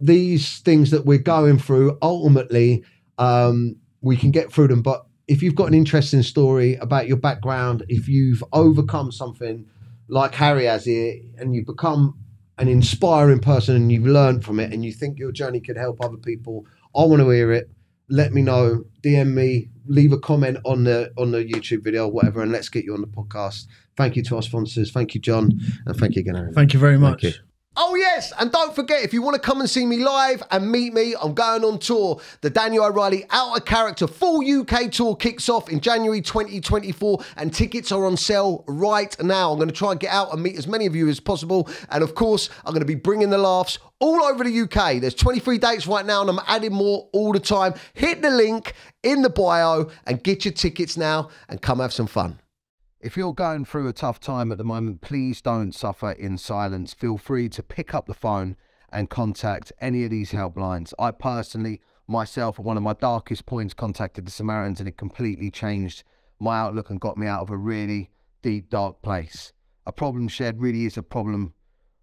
these things that we're going through, ultimately, um, we can get through them. But if you've got an interesting story about your background, if you've overcome something like Harry has here and you've become an inspiring person and you've learned from it and you think your journey could help other people, I want to hear it. Let me know. D M me. Leave a comment on the on the YouTube video, or whatever, and let's get you on the podcast. Thank you to our sponsors. Thank you, John, and thank you again, Aaron. Thank you very much. You. Oh yes, and don't forget, if you want to come and see me live and meet me, I'm going on tour. The Daniel O'Reilly Out of Character full U K tour kicks off in January twenty twenty-four, and tickets are on sale right now. I'm going to try and get out and meet as many of you as possible, and of course, I'm going to be bringing the laughs all over the U K. There's twenty-three dates right now and I'm adding more all the time. Hit the link in the bio and get your tickets now and come have some fun. If you're going through a tough time at the moment, please don't suffer in silence. Feel free to pick up the phone and contact any of these helplines. I personally, myself, at one of my darkest points, contacted the Samaritans and it completely changed my outlook and got me out of a really deep, dark place. A problem shared really is a problem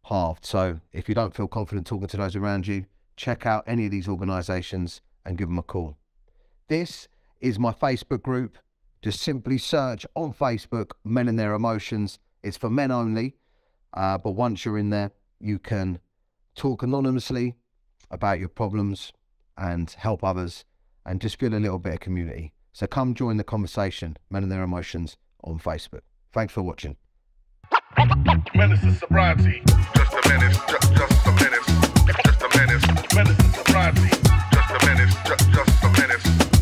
halved. So if you don't feel confident talking to those around you, check out any of these organisations and give them a call. This is my Facebook group. Just simply search on Facebook, Men and Their Emotions. It's for men only. Uh, but once you're in there, you can talk anonymously about your problems and help others and just build a little bit of community. So come join the conversation, Men and Their Emotions on Facebook. Thanks for watching. Menace to sobriety. Just a menace, just, just a menace. Just a menace. Menace to sobriety. Just a menace, just, just a menace.